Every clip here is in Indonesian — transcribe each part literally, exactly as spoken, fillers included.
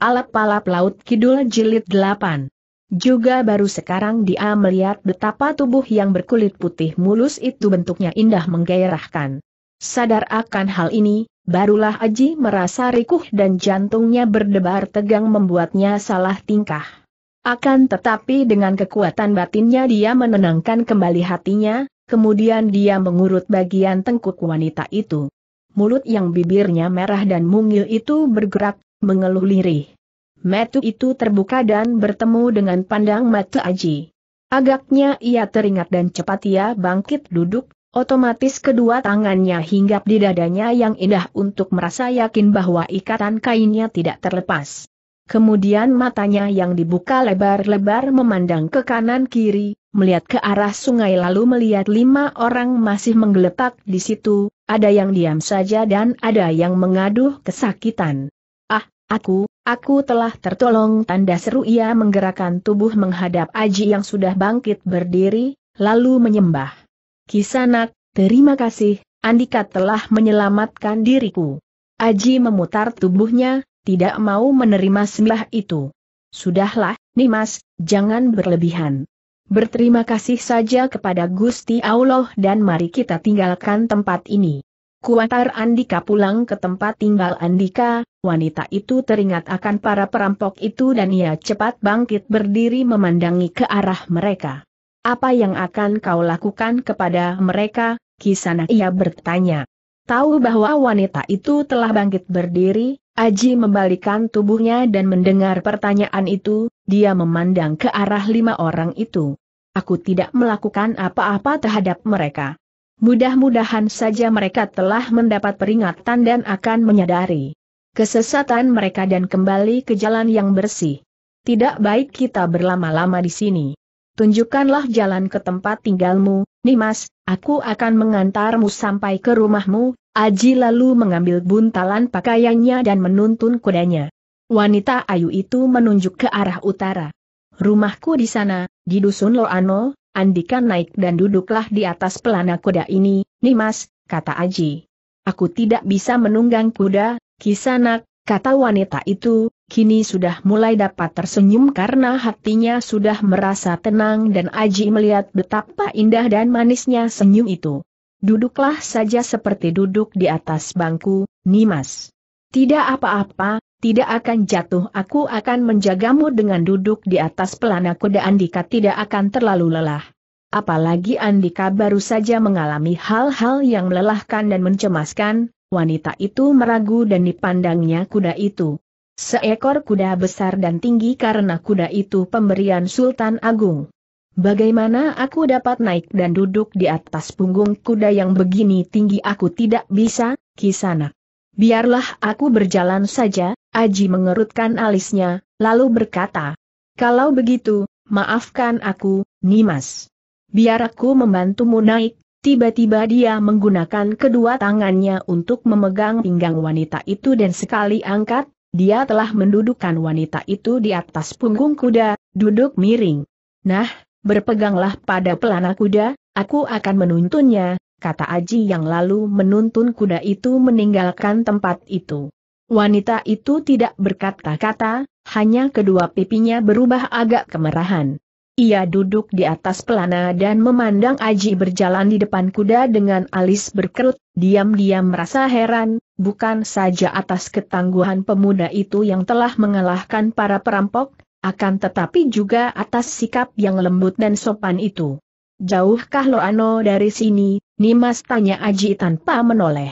Alap-alap Laut Kidul Jilid delapan. Juga baru sekarang dia melihat betapa tubuh yang berkulit putih mulus itu bentuknya indah menggairahkan. Sadar akan hal ini, barulah Aji merasa rikuh dan jantungnya berdebar tegang membuatnya salah tingkah. Akan tetapi dengan kekuatan batinnya dia menenangkan kembali hatinya, kemudian dia mengurut bagian tengkuk wanita itu. Mulut yang bibirnya merah dan mungil itu bergerak, mengeluh lirih. Mata itu terbuka dan bertemu dengan pandang mata Aji. Agaknya ia teringat dan cepat ia bangkit duduk, otomatis kedua tangannya hinggap di dadanya yang indah untuk merasa yakin bahwa ikatan kainnya tidak terlepas. Kemudian matanya yang dibuka lebar-lebar memandang ke kanan-kiri, melihat ke arah sungai lalu melihat lima orang masih menggeletak di situ, ada yang diam saja dan ada yang mengaduh kesakitan. Ah, aku... Aku telah tertolong, tanda seru ia menggerakkan tubuh menghadap Aji yang sudah bangkit berdiri, lalu menyembah. Ki Sanak, terima kasih, Andika telah menyelamatkan diriku. Aji memutar tubuhnya, tidak mau menerima sembah itu. Sudahlah, Nimas, jangan berlebihan. Berterima kasih saja kepada Gusti Allah dan mari kita tinggalkan tempat ini. Kuantar Andika pulang ke tempat tinggal Andika, wanita itu teringat akan para perampok itu dan ia cepat bangkit berdiri memandangi ke arah mereka. Apa yang akan kau lakukan kepada mereka, Ki Sanak, ia bertanya. Tahu bahwa wanita itu telah bangkit berdiri, Aji membalikkan tubuhnya dan mendengar pertanyaan itu, dia memandang ke arah lima orang itu. Aku tidak melakukan apa-apa terhadap mereka. Mudah-mudahan saja mereka telah mendapat peringatan dan akan menyadari kesesatan mereka dan kembali ke jalan yang bersih. Tidak baik kita berlama-lama di sini. Tunjukkanlah jalan ke tempat tinggalmu, Nimas, aku akan mengantarmu sampai ke rumahmu. Aji lalu mengambil buntalan pakaiannya dan menuntun kudanya. Wanita ayu itu menunjuk ke arah utara. Rumahku di sana, di Dusun Loano. Andika naik dan duduklah di atas pelana kuda ini, Nimas, kata Aji. Aku tidak bisa menunggang kuda, Ki Sanak, kata wanita itu, kini sudah mulai dapat tersenyum karena hatinya sudah merasa tenang dan Aji melihat betapa indah dan manisnya senyum itu. Duduklah saja seperti duduk di atas bangku, Nimas. Tidak apa-apa, tidak akan jatuh, aku akan menjagamu dengan duduk di atas pelana kuda. Andika tidak akan terlalu lelah. Apalagi Andika baru saja mengalami hal-hal yang melelahkan dan mencemaskan, wanita itu meragu dan dipandangnya kuda itu. Seekor kuda besar dan tinggi karena kuda itu pemberian Sultan Agung. Bagaimana aku dapat naik dan duduk di atas punggung kuda yang begini tinggi? Aku tidak bisa, Ki Sanak. Biarlah aku berjalan saja. Aji mengerutkan alisnya, lalu berkata, kalau begitu, maafkan aku, Nimas. Biar aku membantumu naik. Tiba-tiba dia menggunakan kedua tangannya untuk memegang pinggang wanita itu dan sekali angkat, dia telah mendudukkan wanita itu di atas punggung kuda, duduk miring. Nah, berpeganglah pada pelana kuda, aku akan menuntunnya, kata Aji yang lalu menuntun kuda itu meninggalkan tempat itu. Wanita itu tidak berkata-kata, hanya kedua pipinya berubah agak kemerahan. Ia duduk di atas pelana dan memandang Aji berjalan di depan kuda dengan alis berkerut, diam-diam merasa heran, bukan saja atas ketangguhan pemuda itu yang telah mengalahkan para perampok, akan tetapi juga atas sikap yang lembut dan sopan itu. Jauhkah Loano dari sini, Nimas, tanya Aji tanpa menoleh.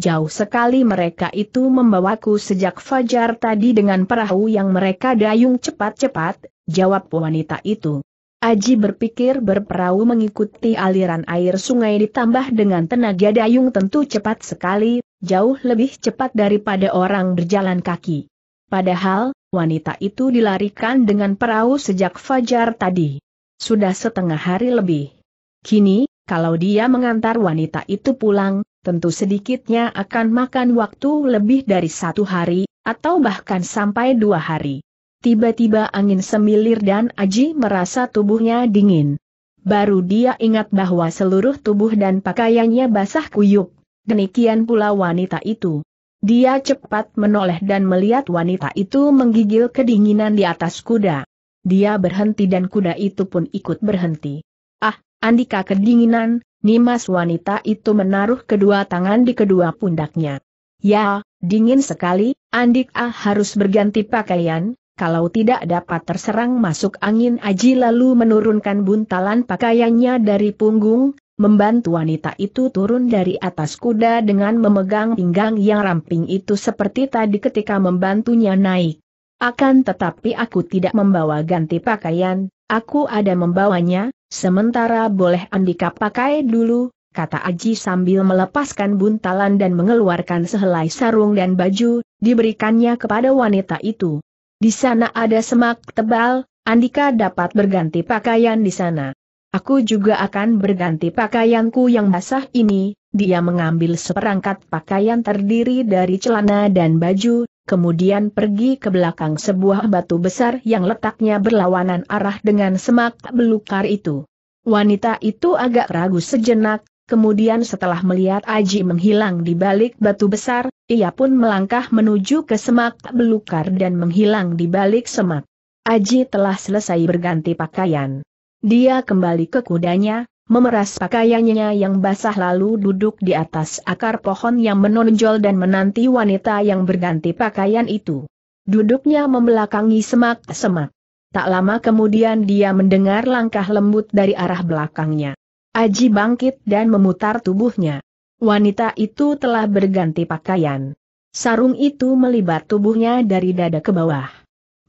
Jauh sekali, mereka itu membawaku sejak fajar tadi dengan perahu yang mereka dayung cepat-cepat, jawab wanita itu. Aji berpikir berperahu mengikuti aliran air sungai ditambah dengan tenaga dayung tentu cepat sekali, jauh lebih cepat daripada orang berjalan kaki. Padahal, wanita itu dilarikan dengan perahu sejak fajar tadi. Sudah setengah hari lebih. Kini, kalau dia mengantar wanita itu pulang, tentu sedikitnya akan makan waktu lebih dari satu hari, atau bahkan sampai dua hari. Tiba-tiba angin semilir dan Aji merasa tubuhnya dingin. Baru dia ingat bahwa seluruh tubuh dan pakaiannya basah kuyup. Demikian pula wanita itu. Dia cepat menoleh dan melihat wanita itu menggigil kedinginan di atas kuda. Dia berhenti dan kuda itu pun ikut berhenti. Ah, Andika kedinginan, nimas wanita itu menaruh kedua tangan di kedua pundaknya. Ya, dingin sekali, Andika harus berganti pakaian, kalau tidak dapat terserang masuk angin. Aji lalu menurunkan buntalan pakaiannya dari punggung, membantu wanita itu turun dari atas kuda dengan memegang pinggang yang ramping itu seperti tadi ketika membantunya naik. Akan tetapi aku tidak membawa ganti pakaian, aku ada membawanya, sementara boleh Andika pakai dulu, kata Aji sambil melepaskan buntalan dan mengeluarkan sehelai sarung dan baju, diberikannya kepada wanita itu. Di sana ada semak tebal, Andika dapat berganti pakaian di sana. Aku juga akan berganti pakaianku yang basah ini. Dia mengambil seperangkat pakaian terdiri dari celana dan baju, kemudian pergi ke belakang sebuah batu besar yang letaknya berlawanan arah dengan semak belukar itu. Wanita itu agak ragu sejenak, kemudian setelah melihat Aji menghilang di balik batu besar, ia pun melangkah menuju ke semak belukar dan menghilang di balik semak. Aji telah selesai berganti pakaian. Dia kembali ke kudanya, memeras pakaiannya yang basah lalu duduk di atas akar pohon yang menonjol dan menanti wanita yang berganti pakaian itu. Duduknya membelakangi semak-semak. Tak lama kemudian dia mendengar langkah lembut dari arah belakangnya. Aji bangkit dan memutar tubuhnya. Wanita itu telah berganti pakaian. Sarung itu melibat tubuhnya dari dada ke bawah.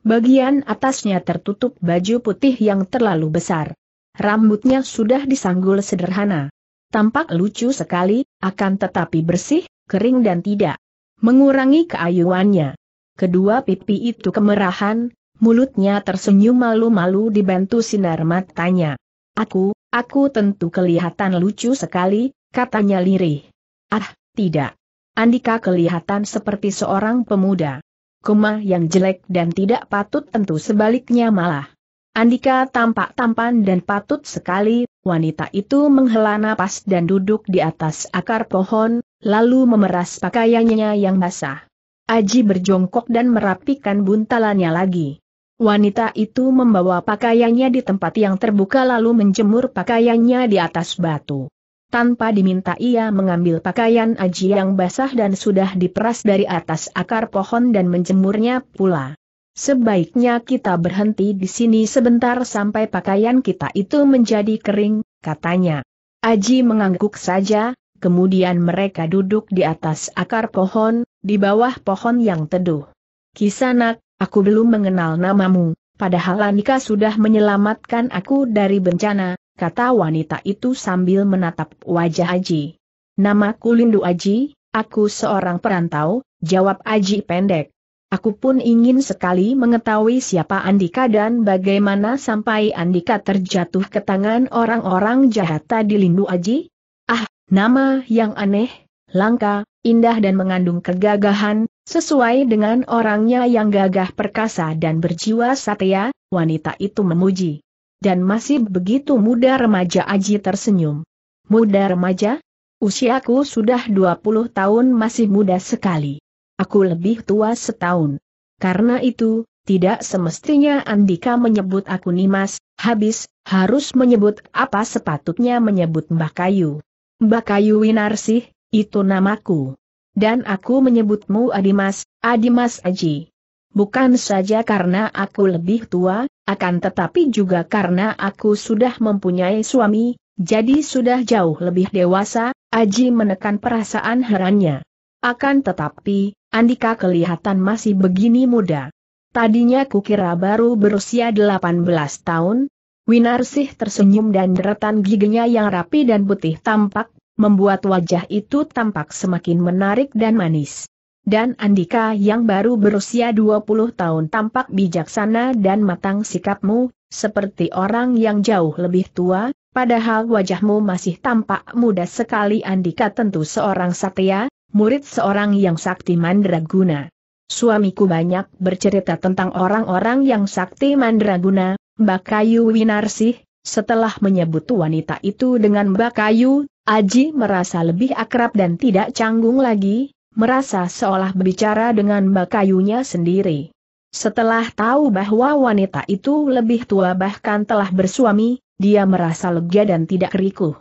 Bagian atasnya tertutup baju putih yang terlalu besar. Rambutnya sudah disanggul sederhana. Tampak lucu sekali, akan tetapi bersih, kering dan tidak mengurangi keayuannya. Kedua pipi itu kemerahan, mulutnya tersenyum malu-malu dibantu sinar matanya. Aku, aku tentu kelihatan lucu sekali, katanya lirih. Ah, tidak. Andika kelihatan seperti seorang pemuda. Koma yang jelek dan tidak patut tentu sebaliknya malah. Andika tampak tampan dan patut sekali, wanita itu menghela napas dan duduk di atas akar pohon, lalu memeras pakaiannya yang basah. Aji berjongkok dan merapikan buntalannya lagi. Wanita itu membawa pakaiannya di tempat yang terbuka lalu menjemur pakaiannya di atas batu. Tanpa diminta ia mengambil pakaian Aji yang basah dan sudah diperas dari atas akar pohon dan menjemurnya pula. Sebaiknya kita berhenti di sini sebentar sampai pakaian kita itu menjadi kering, katanya. Aji mengangguk saja, kemudian mereka duduk di atas akar pohon, di bawah pohon yang teduh. Ki Sanak, aku belum mengenal namamu, padahal Andika sudah menyelamatkan aku dari bencana, kata wanita itu sambil menatap wajah Aji. Namaku Lindu Aji, aku seorang perantau, jawab Aji pendek. Aku pun ingin sekali mengetahui siapa Andika dan bagaimana sampai Andika terjatuh ke tangan orang-orang jahat tadi. Lindu Aji. Ah, nama yang aneh, langka, indah dan mengandung kegagahan, sesuai dengan orangnya yang gagah perkasa dan berjiwa satya, wanita itu memuji. Dan masih begitu muda remaja. Aji tersenyum. Muda remaja? Usiaku sudah dua puluh tahun, masih muda sekali. Aku lebih tua setahun. Karena itu, tidak semestinya Andika menyebut aku nimas, habis, harus menyebut apa sepatutnya menyebut Mbakayu. Mbakayu Winarsih, itu namaku. Dan aku menyebutmu Adimas, Adimas Aji. Bukan saja karena aku lebih tua, akan tetapi juga karena aku sudah mempunyai suami, jadi sudah jauh lebih dewasa. Aji menekan perasaan herannya. Akan tetapi, Andika kelihatan masih begini muda. Tadinya kukira baru berusia delapan belas tahun. Winarsih tersenyum dan deretan giginya yang rapi dan putih tampak, membuat wajah itu tampak semakin menarik dan manis. Dan Andika yang baru berusia dua puluh tahun tampak bijaksana dan matang. Sikapmu, seperti orang yang jauh lebih tua, padahal wajahmu masih tampak muda sekali. Andika tentu seorang satya, murid seorang yang sakti mandraguna. Suamiku banyak bercerita tentang orang-orang yang sakti mandraguna. Mbakayu Winarsih, setelah menyebut wanita itu dengan Mbakayu, Aji merasa lebih akrab dan tidak canggung lagi. merasa seolah berbicara dengan bakayunya sendiri. Setelah tahu bahwa wanita itu lebih tua bahkan telah bersuami, dia merasa lega dan tidak rikuh.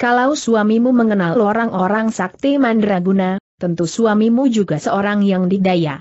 Kalau suamimu mengenal orang-orang sakti Mandraguna, tentu suamimu juga seorang yang didaya.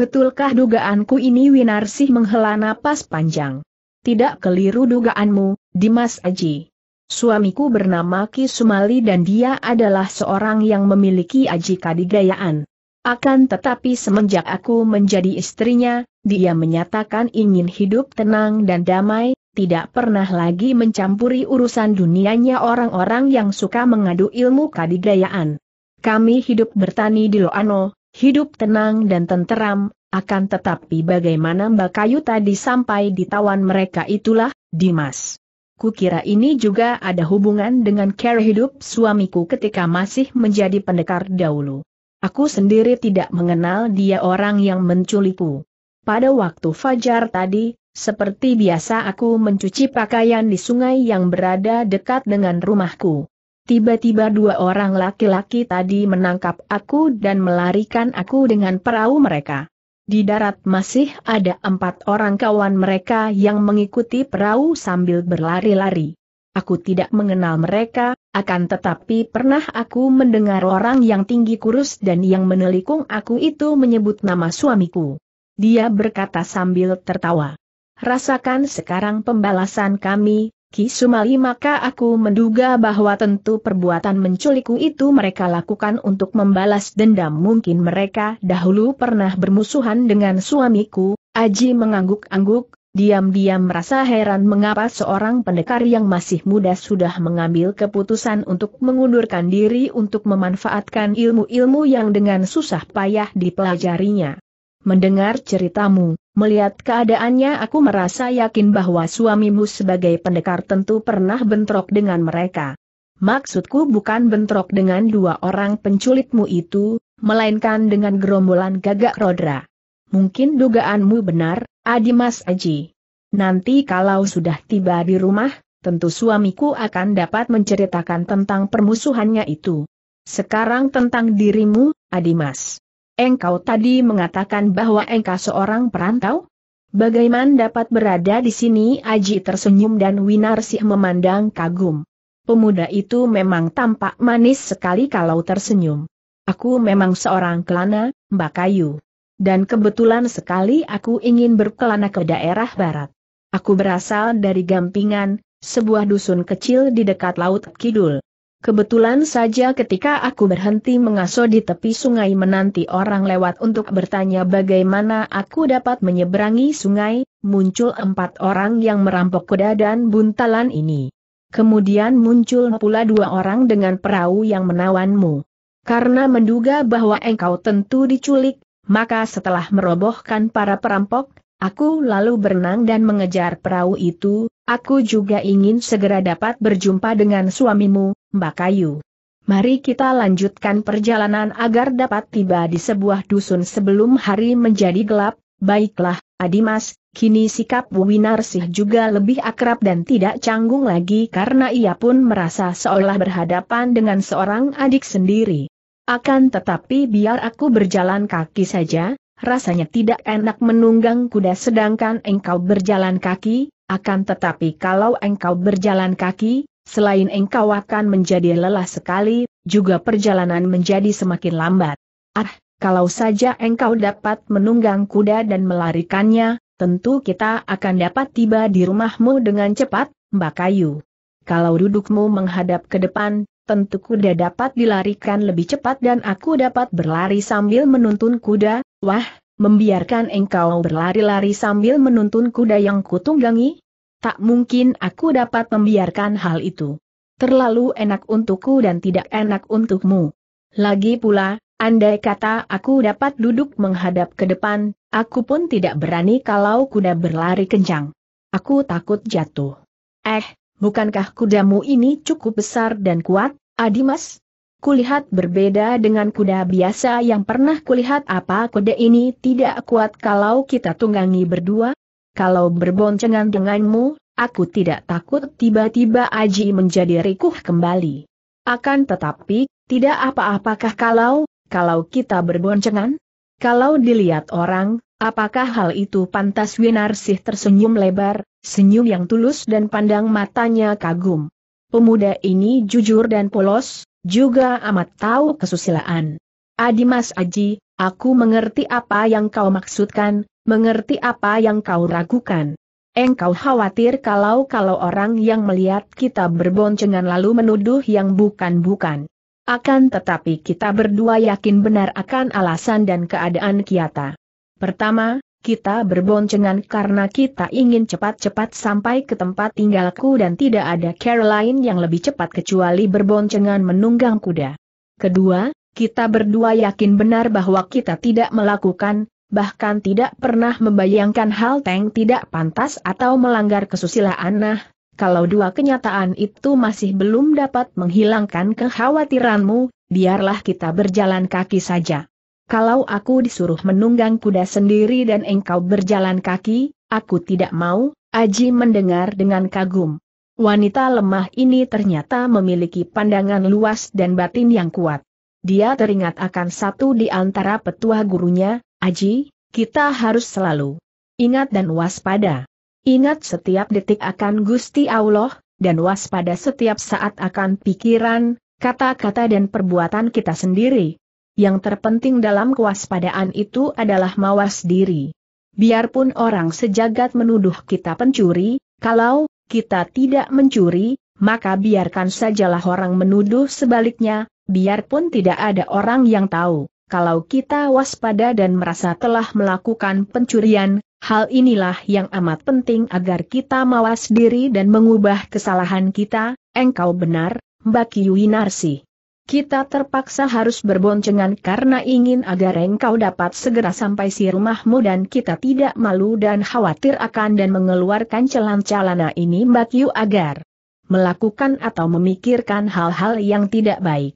Betulkah dugaanku ini? Winarsih menghela napas panjang. Tidak keliru dugaanmu, Dimas Aji. Suamiku bernama Ki Sumali dan dia adalah seorang yang memiliki aji kadigayaan. Akan tetapi semenjak aku menjadi istrinya, dia menyatakan ingin hidup tenang dan damai, tidak pernah lagi mencampuri urusan dunianya orang-orang yang suka mengadu ilmu kadigayaan. Kami hidup bertani di Loano, hidup tenang dan tenteram, akan tetapi bagaimana Mbakayu tadi sampai ditawan mereka itulah, Dimas. Kukira ini juga ada hubungan dengan cara hidup suamiku ketika masih menjadi pendekar dahulu. Aku sendiri tidak mengenal dia orang yang menculikku. Pada waktu fajar tadi, seperti biasa aku mencuci pakaian di sungai yang berada dekat dengan rumahku. Tiba-tiba dua orang laki-laki tadi menangkap aku dan melarikan aku dengan perahu mereka. Di darat masih ada empat orang kawan mereka yang mengikuti perahu sambil berlari-lari. Aku tidak mengenal mereka, akan tetapi pernah aku mendengar orang yang tinggi kurus dan yang menelikung aku itu menyebut nama suamiku. Dia berkata sambil tertawa, "Rasakan sekarang pembalasan kami, Ki Sumali." Maka aku menduga bahwa tentu perbuatan menculikku itu mereka lakukan untuk membalas dendam. Mungkin mereka dahulu pernah bermusuhan dengan suamiku. Aji mengangguk-angguk, diam-diam merasa heran mengapa seorang pendekar yang masih muda sudah mengambil keputusan untuk mengundurkan diri untuk memanfaatkan ilmu-ilmu yang dengan susah payah dipelajarinya. Mendengar ceritamu, melihat keadaannya aku merasa yakin bahwa suamimu sebagai pendekar tentu pernah bentrok dengan mereka. Maksudku bukan bentrok dengan dua orang penculikmu itu, melainkan dengan gerombolan Gagak Rodra. Mungkin dugaanmu benar, Adimas Aji. Nanti kalau sudah tiba di rumah, tentu suamiku akan dapat menceritakan tentang permusuhannya itu. Sekarang tentang dirimu, Adimas. Engkau tadi mengatakan bahwa engkau seorang perantau? Bagaimana dapat berada di sini? Aji tersenyum dan Winarsih memandang kagum. Pemuda itu memang tampak manis sekali kalau tersenyum. Aku memang seorang kelana, Mbakayu. Dan kebetulan sekali aku ingin berkelana ke daerah barat. Aku berasal dari Gampingan, sebuah dusun kecil di dekat Laut Kidul. Kebetulan saja ketika aku berhenti mengasuh di tepi sungai menanti orang lewat untuk bertanya bagaimana aku dapat menyeberangi sungai, muncul empat orang yang merampok kuda dan buntalan ini. Kemudian muncul pula dua orang dengan perahu yang menawanmu. Karena menduga bahwa engkau tentu diculik, maka setelah merobohkan para perampok, aku lalu berenang dan mengejar perahu itu. Aku juga ingin segera dapat berjumpa dengan suamimu, Mbakayu. Mari kita lanjutkan perjalanan agar dapat tiba di sebuah dusun sebelum hari menjadi gelap. Baiklah, Adimas. Kini sikap Winarsih juga lebih akrab dan tidak canggung lagi karena ia pun merasa seolah berhadapan dengan seorang adik sendiri. Akan tetapi biar aku berjalan kaki saja, rasanya tidak enak menunggang kuda sedangkan engkau berjalan kaki. Akan tetapi kalau engkau berjalan kaki, selain engkau akan menjadi lelah sekali, juga perjalanan menjadi semakin lambat. Ah, kalau saja engkau dapat menunggang kuda dan melarikannya, tentu kita akan dapat tiba di rumahmu dengan cepat, Mbakayu. Kalau dudukmu menghadap ke depan, tentu kuda dapat dilarikan lebih cepat dan aku dapat berlari sambil menuntun kuda. Wah, membiarkan engkau berlari-lari sambil menuntun kuda yang kutunggangi? Tak mungkin aku dapat membiarkan hal itu. Terlalu enak untukku dan tidak enak untukmu. Lagi pula, andai kata aku dapat duduk menghadap ke depan, aku pun tidak berani kalau kuda berlari kencang. Aku takut jatuh. Eh, bukankah kudamu ini cukup besar dan kuat, Adimas? Kulihat berbeda dengan kuda biasa yang pernah kulihat. Apa kuda ini tidak kuat kalau kita tunggangi berdua? Kalau berboncengan denganmu, aku tidak takut. Tiba-tiba Aji menjadi rikuh kembali. Akan tetapi, tidak apa-apakah kalau Kalau kita berboncengan? Kalau dilihat orang, apakah hal itu pantas? Winarsih tersenyum lebar, senyum yang tulus dan pandang matanya kagum. Pemuda ini jujur dan polos, juga amat tahu kesusilaan. Adi Mas Aji, aku mengerti apa yang kau maksudkan, mengerti apa yang kau ragukan. Engkau khawatir kalau-kalau orang yang melihat kita berboncengan lalu menuduh yang bukan-bukan. Akan tetapi kita berdua yakin benar akan alasan dan keadaan kita. Pertama, kita berboncengan karena kita ingin cepat-cepat sampai ke tempat tinggalku dan tidak ada cara lain yang lebih cepat kecuali berboncengan menunggang kuda. Kedua, kita berdua yakin benar bahwa kita tidak melakukan, bahkan tidak pernah membayangkan hal yang tidak pantas atau melanggar kesusilaan. Nah, kalau dua kenyataan itu masih belum dapat menghilangkan kekhawatiranmu, biarlah kita berjalan kaki saja. Kalau aku disuruh menunggang kuda sendiri dan engkau berjalan kaki, aku tidak mau. Aji mendengar dengan kagum. Wanita lemah ini ternyata memiliki pandangan luas dan batin yang kuat. Dia teringat akan satu di antara petua gurunya, Aji, kita harus selalu ingat dan waspada. Ingat setiap detik akan Gusti Allah, dan waspada setiap saat akan pikiran, kata-kata dan perbuatan kita sendiri. Yang terpenting dalam kewaspadaan itu adalah mawas diri. Biarpun orang sejagat menuduh kita pencuri, kalau kita tidak mencuri, maka biarkan sajalah orang menuduh sebaliknya, biarpun tidak ada orang yang tahu. Kalau kita waspada dan merasa telah melakukan pencurian, hal inilah yang amat penting agar kita mawas diri dan mengubah kesalahan kita. Engkau benar, Mbakayu Winarsih. Kita terpaksa harus berboncengan karena ingin agar engkau dapat segera sampai si rumahmu dan kita tidak malu dan khawatir akan dan mengeluarkan celan-celana ini Mbakayu agar melakukan atau memikirkan hal-hal yang tidak baik.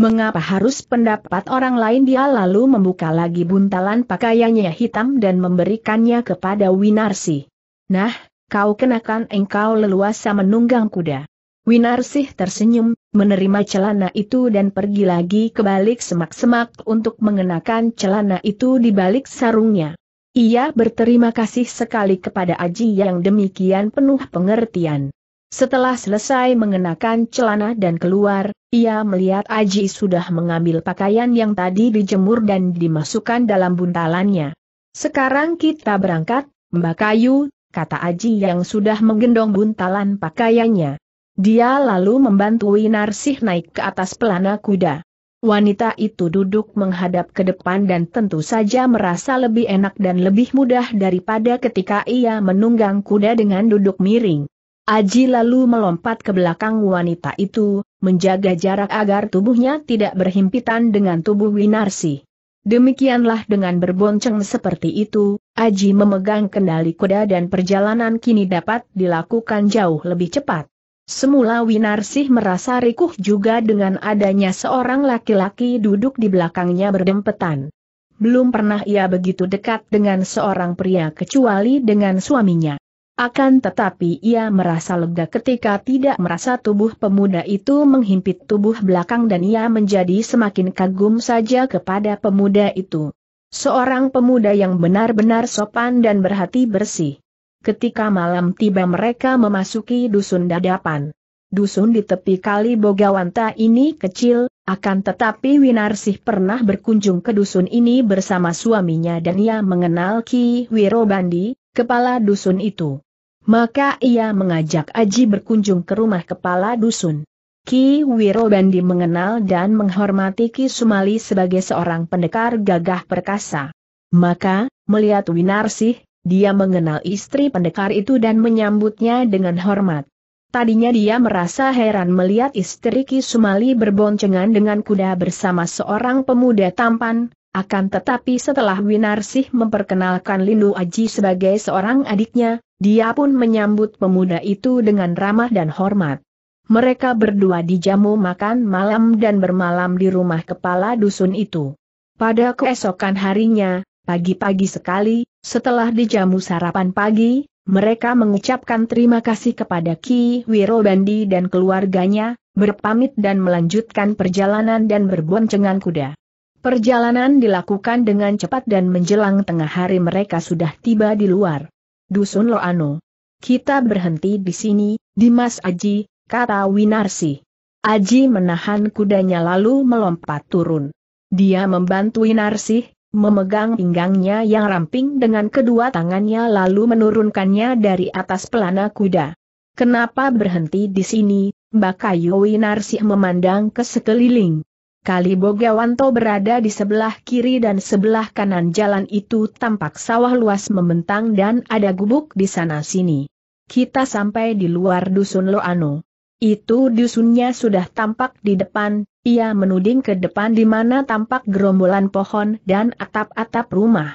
Mengapa harus pendapat orang lain? Dia lalu membuka lagi buntalan pakaiannya hitam dan memberikannya kepada Winarsih. Nah, kau kenakan. Engkau leluasa menunggang kuda. Winarsih tersenyum, menerima celana itu dan pergi lagi ke balik semak-semak untuk mengenakan celana itu di balik sarungnya. Ia berterima kasih sekali kepada Aji yang demikian penuh pengertian. Setelah selesai mengenakan celana dan keluar, ia melihat Aji sudah mengambil pakaian yang tadi dijemur dan dimasukkan dalam buntalannya. Sekarang kita berangkat, Mbakayu, kata Aji yang sudah menggendong buntalan pakaiannya. Dia lalu membantu Winarsih naik ke atas pelana kuda. Wanita itu duduk menghadap ke depan dan tentu saja merasa lebih enak dan lebih mudah daripada ketika ia menunggang kuda dengan duduk miring. Aji lalu melompat ke belakang wanita itu, menjaga jarak agar tubuhnya tidak berhimpitan dengan tubuh Winarsih. Demikianlah dengan berbonceng seperti itu, Aji memegang kendali kuda dan perjalanan kini dapat dilakukan jauh lebih cepat. Semula Winarsih merasa rikuh juga dengan adanya seorang laki-laki duduk di belakangnya berdempetan. Belum pernah ia begitu dekat dengan seorang pria kecuali dengan suaminya. Akan tetapi ia merasa lega ketika tidak merasa tubuh pemuda itu menghimpit tubuh belakang dan ia menjadi semakin kagum saja kepada pemuda itu. Seorang pemuda yang benar-benar sopan dan berhati bersih. Ketika malam tiba mereka memasuki Dusun Dadapan. Dusun di tepi Kali Bogawanta ini kecil, akan tetapi Winarsih pernah berkunjung ke dusun ini bersama suaminya dan ia mengenal Ki Wirobandi, kepala dusun itu. Maka ia mengajak Aji berkunjung ke rumah kepala dusun. Ki Wirobandi mengenal dan menghormati Ki Sumali sebagai seorang pendekar gagah perkasa. Maka, melihat Winarsih, dia mengenal istri pendekar itu dan menyambutnya dengan hormat. Tadinya dia merasa heran melihat istri Ki Sumali berboncengan dengan kuda bersama seorang pemuda tampan. Akan tetapi setelah Winarsih memperkenalkan Lindu Aji sebagai seorang adiknya, dia pun menyambut pemuda itu dengan ramah dan hormat. Mereka berdua dijamu makan malam dan bermalam di rumah kepala dusun itu. Pada keesokan harinya, pagi-pagi sekali, setelah dijamu sarapan pagi, mereka mengucapkan terima kasih kepada Ki Wirobandi dan keluarganya, berpamit dan melanjutkan perjalanan dan berboncengan kuda. Perjalanan dilakukan dengan cepat dan menjelang tengah hari mereka sudah tiba di luar Dusun Loano. "Kita berhenti di sini, Dimas Aji," kata Winarsih. Aji menahan kudanya lalu melompat turun. Dia membantu Winarsih, memegang pinggangnya yang ramping dengan kedua tangannya lalu menurunkannya dari atas pelana kuda. "Kenapa berhenti di sini?" Mbakayu Winarsih memandang ke sekeliling. Kali Bogawanta berada di sebelah kiri dan sebelah kanan jalan itu tampak sawah luas membentang dan ada gubuk di sana-sini. "Kita sampai di luar Dusun Loano. Itu dusunnya sudah tampak di depan," ia menuding ke depan di mana tampak gerombolan pohon dan atap-atap rumah.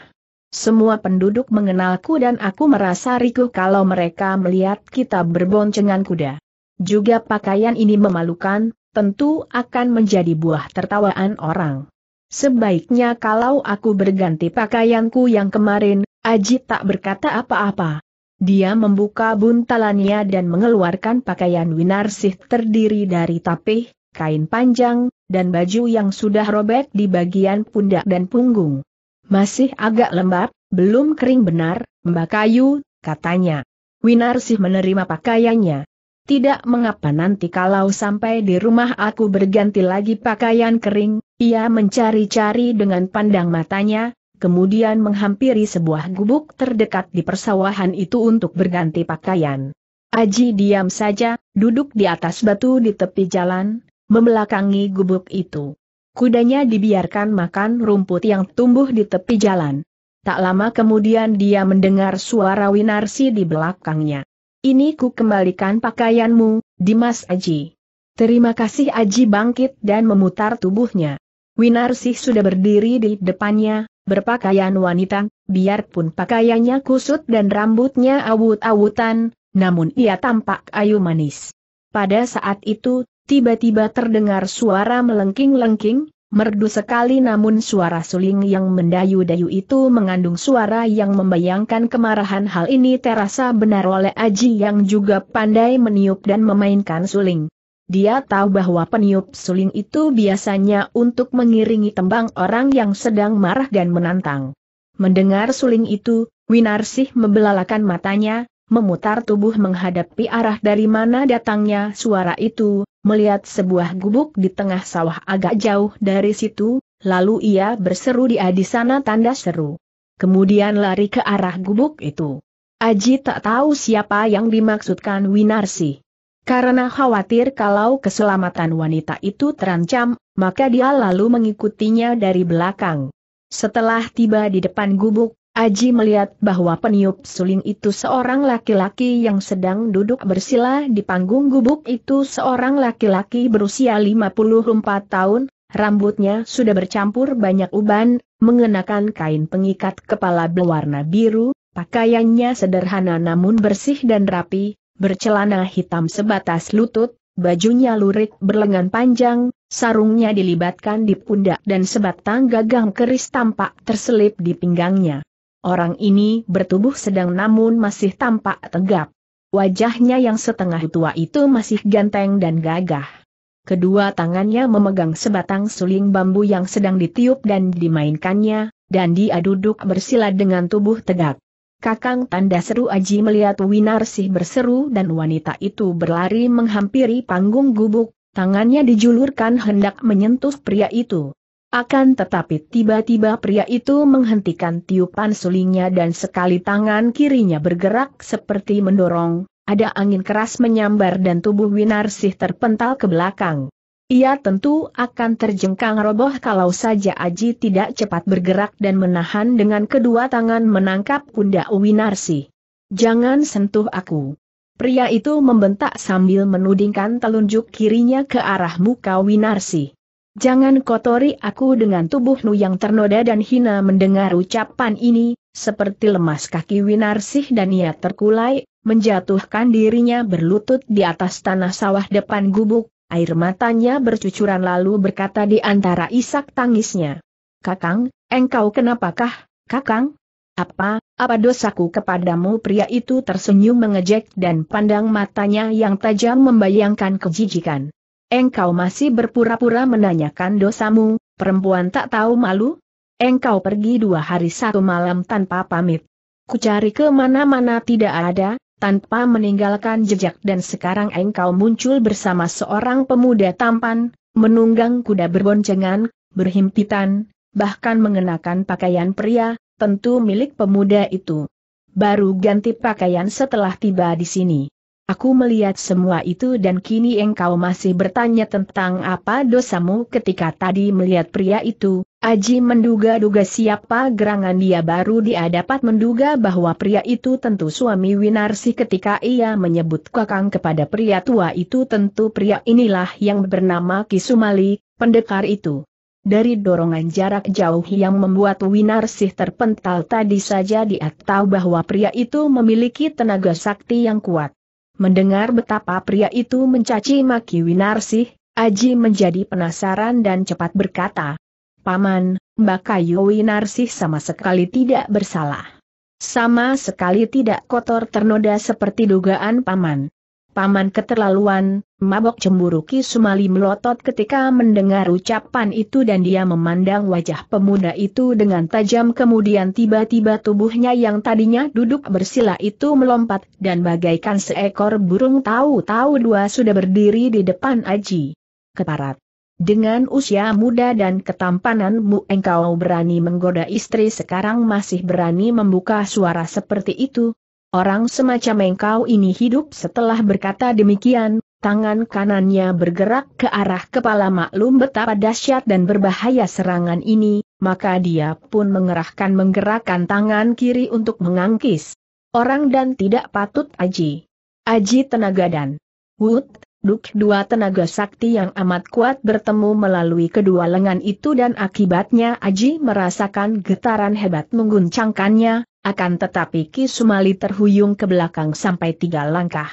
"Semua penduduk mengenalku dan aku merasa ricuh kalau mereka melihat kita berboncengan kuda. Juga pakaian ini memalukan. Tentu akan menjadi buah tertawaan orang. Sebaiknya kalau aku berganti pakaianku yang kemarin." Aji tak berkata apa-apa. Dia membuka buntalannya dan mengeluarkan pakaian Winarsih terdiri dari tapih, kain panjang, dan baju yang sudah robek di bagian pundak dan punggung. "Masih agak lembab, belum kering benar, Mbakayu," katanya. Winarsih menerima pakaiannya. "Tidak mengapa, nanti kalau sampai di rumah aku berganti lagi pakaian kering." Ia mencari-cari dengan pandang matanya, kemudian menghampiri sebuah gubuk terdekat di persawahan itu untuk berganti pakaian. Aji diam saja, duduk di atas batu di tepi jalan, membelakangi gubuk itu. Kudanya dibiarkan makan rumput yang tumbuh di tepi jalan. Tak lama kemudian dia mendengar suara Winarsih di belakangnya. "Ini ku kembalikan pakaianmu, Dimas Aji." "Terima kasih." Aji bangkit dan memutar tubuhnya. Winarsih sudah berdiri di depannya, berpakaian wanita, biarpun pakaiannya kusut dan rambutnya awut-awutan, namun ia tampak ayu manis. Pada saat itu, tiba-tiba terdengar suara melengking-lengking, merdu sekali namun suara suling yang mendayu-dayu itu mengandung suara yang membayangkan kemarahan. Hal ini terasa benar oleh Aji yang juga pandai meniup dan memainkan suling. Dia tahu bahwa peniup suling itu biasanya untuk mengiringi tembang orang yang sedang marah dan menantang. Mendengar suling itu, Winarsih membelalakan matanya, memutar tubuh menghadapi arah dari mana datangnya suara itu. Melihat sebuah gubuk di tengah sawah agak jauh dari situ, lalu ia berseru, "Dia di sana!" tanda seru. Kemudian lari ke arah gubuk itu. Aji tak tahu siapa yang dimaksudkan Winarsih. Karena khawatir kalau keselamatan wanita itu terancam, maka dia lalu mengikutinya dari belakang. Setelah tiba di depan gubuk, Aji melihat bahwa peniup suling itu seorang laki-laki yang sedang duduk bersila di panggung gubuk itu. Seorang laki-laki berusia lima puluh empat tahun, rambutnya sudah bercampur banyak uban, mengenakan kain pengikat kepala berwarna biru, pakaiannya sederhana namun bersih dan rapi, bercelana hitam sebatas lutut, bajunya lurik berlengan panjang, sarungnya dilibatkan di pundak dan sebatang gagang keris tampak terselip di pinggangnya. Orang ini bertubuh sedang namun masih tampak tegap. Wajahnya yang setengah tua itu masih ganteng dan gagah. Kedua tangannya memegang sebatang suling bambu yang sedang ditiup dan dimainkannya, dan dia duduk bersila dengan tubuh tegak. "Kakang!" tanda seru. Aji melihat Winarsih berseru dan wanita itu berlari menghampiri panggung gubuk, tangannya dijulurkan hendak menyentuh pria itu. Akan tetapi tiba-tiba pria itu menghentikan tiupan sulingnya dan sekali tangan kirinya bergerak seperti mendorong, ada angin keras menyambar dan tubuh Winarsih terpental ke belakang. Ia tentu akan terjengkang roboh kalau saja Aji tidak cepat bergerak dan menahan dengan kedua tangan menangkap pundak Winarsih. "Jangan sentuh aku!" Pria itu membentak sambil menudingkan telunjuk kirinya ke arah muka Winarsih. "Jangan kotori aku dengan tubuhmu yang ternoda dan hina." Mendengar ucapan ini, seperti lemas kaki Winarsih dan ia terkulai, menjatuhkan dirinya berlutut di atas tanah sawah depan gubuk, air matanya bercucuran lalu berkata di antara isak tangisnya, "Kakang, engkau kenapakah, Kakang? Apa, apa dosaku kepadamu?" Pria itu tersenyum mengejek dan pandang matanya yang tajam membayangkan kejijikan. "Engkau masih berpura-pura menanyakan dosamu, perempuan tak tahu malu? Engkau pergi dua hari satu malam tanpa pamit. Ku cari ke mana-mana tidak ada, tanpa meninggalkan jejak, dan sekarang engkau muncul bersama seorang pemuda tampan, menunggang kuda berboncengan, berhimpitan, bahkan mengenakan pakaian pria, tentu milik pemuda itu. Baru ganti pakaian setelah tiba di sini. Aku melihat semua itu dan kini engkau masih bertanya tentang apa dosamu ketika tadi melihat pria itu. Aji menduga-duga siapa gerangan dia, baru dia dapat menduga bahwa pria itu tentu suami Winarsih. Ketika ia menyebut kakang kepada pria tua itu, tentu pria inilah yang bernama Ki Sumali, pendekar itu. Dari dorongan jarak jauh yang membuat Winarsih terpental tadi saja dia tahu bahwa pria itu memiliki tenaga sakti yang kuat. Mendengar betapa pria itu mencaci maki Winarsih, Aji menjadi penasaran dan cepat berkata, "Paman, Mbakayu Winarsih sama sekali tidak bersalah. Sama sekali tidak kotor ternoda seperti dugaan Paman. Paman keterlaluan." Mabok cemburu Ki Sumali melotot ketika mendengar ucapan itu dan dia memandang wajah pemuda itu dengan tajam. Kemudian tiba-tiba tubuhnya yang tadinya duduk bersila itu melompat dan bagaikan seekor burung tahu-tahu dua sudah berdiri di depan Aji. "Keparat. Dengan usia muda dan ketampananmu engkau berani menggoda istri, sekarang masih berani membuka suara seperti itu. Orang semacam engkau ini hidup." Setelah berkata demikian, tangan kanannya bergerak ke arah kepala. Maklum betapa dahsyat dan berbahaya serangan ini, maka dia pun mengerahkan menggerakkan tangan kiri untuk mengangkis. "Orang dan tidak patut Aji. Aji tenaga dan wut." Duk dua tenaga sakti yang amat kuat bertemu melalui kedua lengan itu dan akibatnya Aji merasakan getaran hebat mengguncangkannya, akan tetapi Ki Sumali terhuyung ke belakang sampai tiga langkah.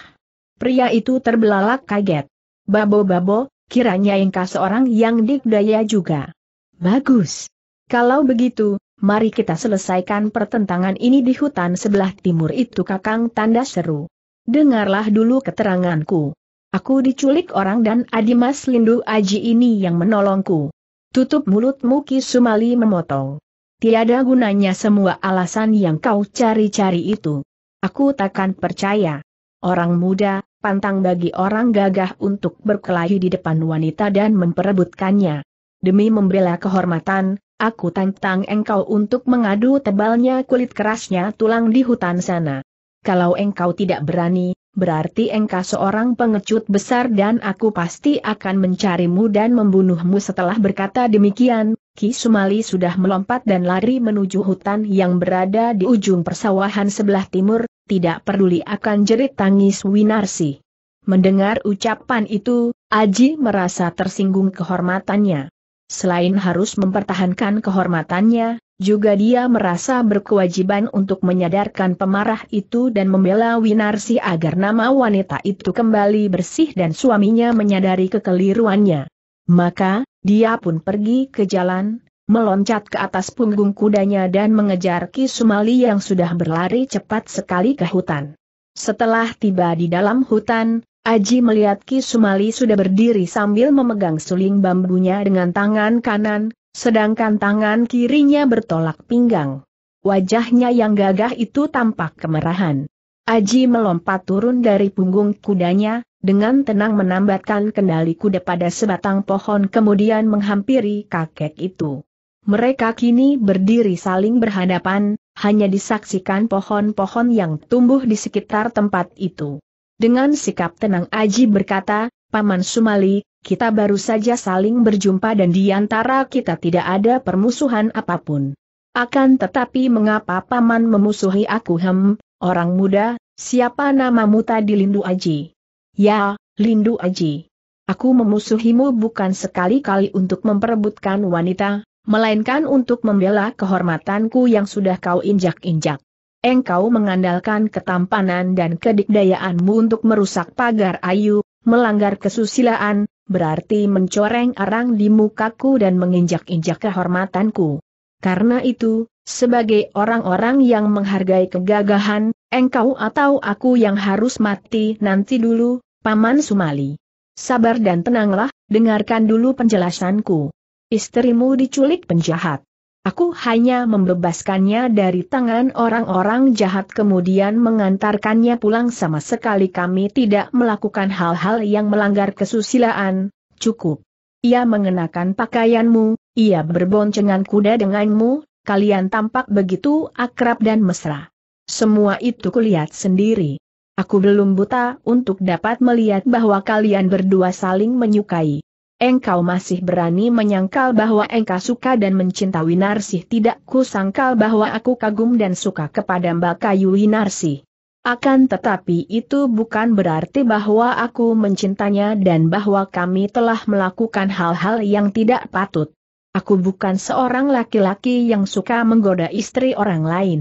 Pria itu terbelalak kaget. "Babo-babo, kiranya engkau seorang yang digdaya juga. Bagus. Kalau begitu, mari kita selesaikan pertentangan ini di hutan sebelah timur itu kakang," tanda seru. "Dengarlah dulu keteranganku. Aku diculik orang dan Adimas Lindu Aji ini yang menolongku." "Tutup mulutmu," Ki Sumali memotong. "Tiada gunanya semua alasan yang kau cari-cari itu. Aku takkan percaya. Orang muda, pantang bagi orang gagah untuk berkelahi di depan wanita dan memperebutkannya. Demi membela kehormatan, aku tantang engkau untuk mengadu tebalnya kulit kerasnya tulang di hutan sana. Kalau engkau tidak berani, berarti engkau seorang pengecut besar dan aku pasti akan mencarimu dan membunuhmu." Setelah berkata demikian, Ki Sumali sudah melompat dan lari menuju hutan yang berada di ujung persawahan sebelah timur, tidak peduli akan jerit tangis Winarsih. Mendengar ucapan itu, Aji merasa tersinggung kehormatannya. Selain harus mempertahankan kehormatannya, juga dia merasa berkewajiban untuk menyadarkan pemarah itu dan membela Winarsih agar nama wanita itu kembali bersih dan suaminya menyadari kekeliruannya. Maka, dia pun pergi ke jalan, meloncat ke atas punggung kudanya dan mengejar Ki Sumali yang sudah berlari cepat sekali ke hutan. Setelah tiba di dalam hutan, Aji melihat Ki Sumali sudah berdiri sambil memegang suling bambunya dengan tangan kanan, sedangkan tangan kirinya bertolak pinggang. Wajahnya yang gagah itu tampak kemerahan. Aji melompat turun dari punggung kudanya, dengan tenang menambatkan kendali kuda pada sebatang pohon kemudian menghampiri kakek itu. Mereka kini berdiri saling berhadapan, hanya disaksikan pohon-pohon yang tumbuh di sekitar tempat itu. Dengan sikap tenang Aji berkata, "Paman Sumali, kita baru saja saling berjumpa dan di antara kita tidak ada permusuhan apapun. Akan tetapi mengapa Paman memusuhi aku?" "Hem, orang muda, siapa namamu tadi?" "Lindu Aji." "Ya, Lindu Aji. Aku memusuhimu bukan sekali-kali untuk memperebutkan wanita, melainkan untuk membela kehormatanku yang sudah kau injak-injak. Engkau mengandalkan ketampanan dan kedikdayaanmu untuk merusak pagar ayu, melanggar kesusilaan, berarti mencoreng arang di mukaku dan menginjak-injak kehormatanku. Karena itu, sebagai orang-orang yang menghargai kegagahan, engkau atau aku yang harus mati." "Nanti dulu, Paman Sumali. Sabar dan tenanglah, dengarkan dulu penjelasanku. istrimu diculik penjahat. Aku hanya membebaskannya dari tangan orang-orang jahat kemudian mengantarkannya pulang, sama sekali kami tidak melakukan hal-hal yang melanggar kesusilaan, cukup. Ia mengenakan pakaianmu, ia berboncengan kuda denganmu, kalian tampak begitu akrab dan mesra. Semua itu kulihat sendiri. Aku belum buta untuk dapat melihat bahwa kalian berdua saling menyukai. Engkau masih berani menyangkal bahwa engkau suka dan mencinta Winarsih. Tidak kusangkal bahwa aku kagum dan suka kepada Mbakayu Winarsih. Akan tetapi itu bukan berarti bahwa aku mencintanya dan bahwa kami telah melakukan hal-hal yang tidak patut. Aku bukan seorang laki-laki yang suka menggoda istri orang lain.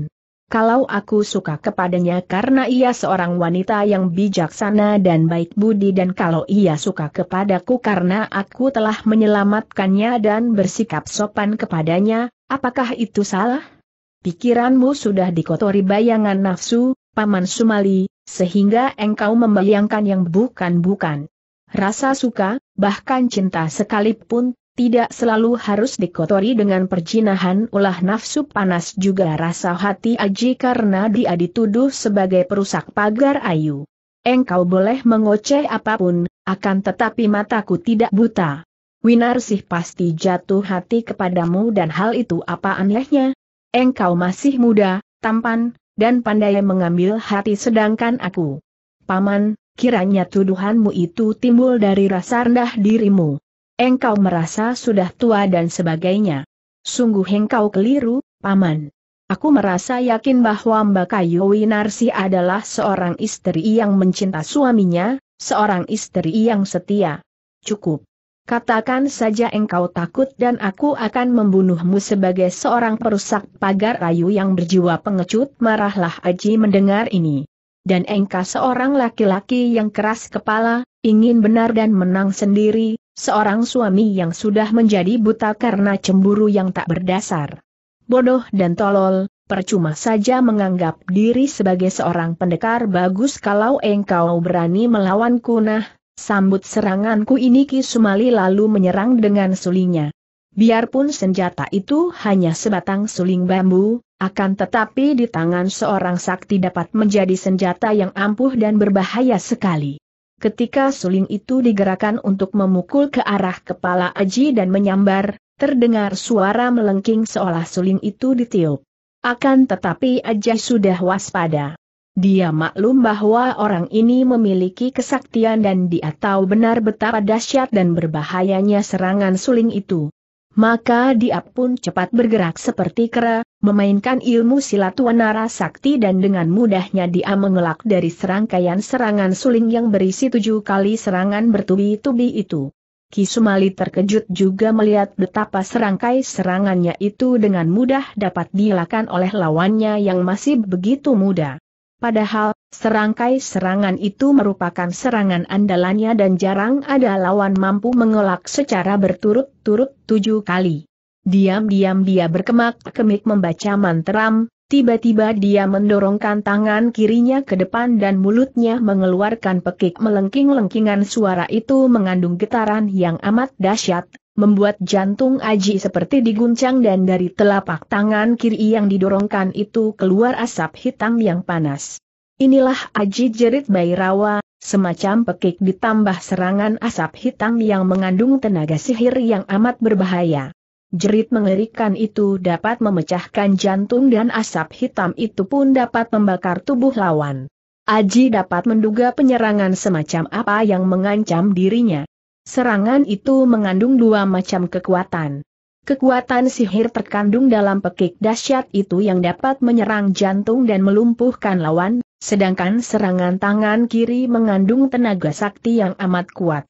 Kalau aku suka kepadanya karena ia seorang wanita yang bijaksana dan baik budi, dan kalau ia suka kepadaku karena aku telah menyelamatkannya dan bersikap sopan kepadanya, apakah itu salah? Pikiranmu sudah dikotori bayangan nafsu, Paman Sumali, sehingga engkau membayangkan yang bukan-bukan. Rasa suka, bahkan cinta sekalipun, tidak selalu harus dikotori dengan perjinahan. Ulah nafsu panas juga rasa hati Aji karena dia dituduh sebagai perusak pagar ayu. Engkau boleh mengoceh apapun, akan tetapi mataku tidak buta. Winarsih pasti jatuh hati kepadamu, dan hal itu apa anehnya? Engkau masih muda, tampan, dan pandai mengambil hati, sedangkan aku. Paman, kiranya tuduhanmu itu timbul dari rasa rendah dirimu. Engkau merasa sudah tua dan sebagainya. Sungguh engkau keliru, Paman. Aku merasa yakin bahwa Mbakayu Winarsih adalah seorang istri yang mencinta suaminya, seorang istri yang setia. Cukup. Katakan saja engkau takut dan aku akan membunuhmu sebagai seorang perusak pagar kayu yang berjiwa pengecut. Marahlah Aji mendengar ini. Dan engkau seorang laki-laki yang keras kepala, ingin benar dan menang sendiri. Seorang suami yang sudah menjadi buta karena cemburu yang tak berdasar. Bodoh dan tolol, percuma saja menganggap diri sebagai seorang pendekar bagus kalau engkau berani melawanku. Nah, sambut seranganku ini Ki Sumali lalu menyerang dengan sulingnya. Biarpun senjata itu hanya sebatang suling bambu, akan tetapi di tangan seorang sakti dapat menjadi senjata yang ampuh dan berbahaya sekali. Ketika suling itu digerakkan untuk memukul ke arah kepala Aji dan menyambar, terdengar suara melengking seolah suling itu ditiup. Akan tetapi Aji sudah waspada. Dia maklum bahwa orang ini memiliki kesaktian dan dia tahu benar betapa dahsyat dan berbahayanya serangan suling itu. Maka dia pun cepat bergerak seperti kera, memainkan ilmu silat Wanara Sakti, dan dengan mudahnya dia mengelak dari serangkaian serangan suling yang berisi tujuh kali serangan bertubi-tubi itu. Ki Sumali terkejut juga melihat betapa serangkai serangannya itu dengan mudah dapat dielakkan oleh lawannya yang masih begitu muda. Padahal, serangkai serangan itu merupakan serangan andalannya dan jarang ada lawan mampu mengelak secara berturut-turut tujuh kali. Diam-diam dia berkemak-kemik membaca mantra, tiba-tiba dia mendorongkan tangan kirinya ke depan dan mulutnya mengeluarkan pekik melengking-lengkingan. Suara itu mengandung getaran yang amat dahsyat, membuat jantung Aji seperti diguncang, dan dari telapak tangan kiri yang didorongkan itu keluar asap hitam yang panas. Inilah Aji, jerit Bayrawa, semacam pekik ditambah serangan asap hitam yang mengandung tenaga sihir yang amat berbahaya. Jerit mengerikan itu dapat memecahkan jantung dan asap hitam itu pun dapat membakar tubuh lawan. Aji dapat menduga penyerangan semacam apa yang mengancam dirinya. Serangan itu mengandung dua macam kekuatan. Kekuatan sihir terkandung dalam pekik dahsyat itu yang dapat menyerang jantung dan melumpuhkan lawan, sedangkan serangan tangan kiri mengandung tenaga sakti yang amat kuat.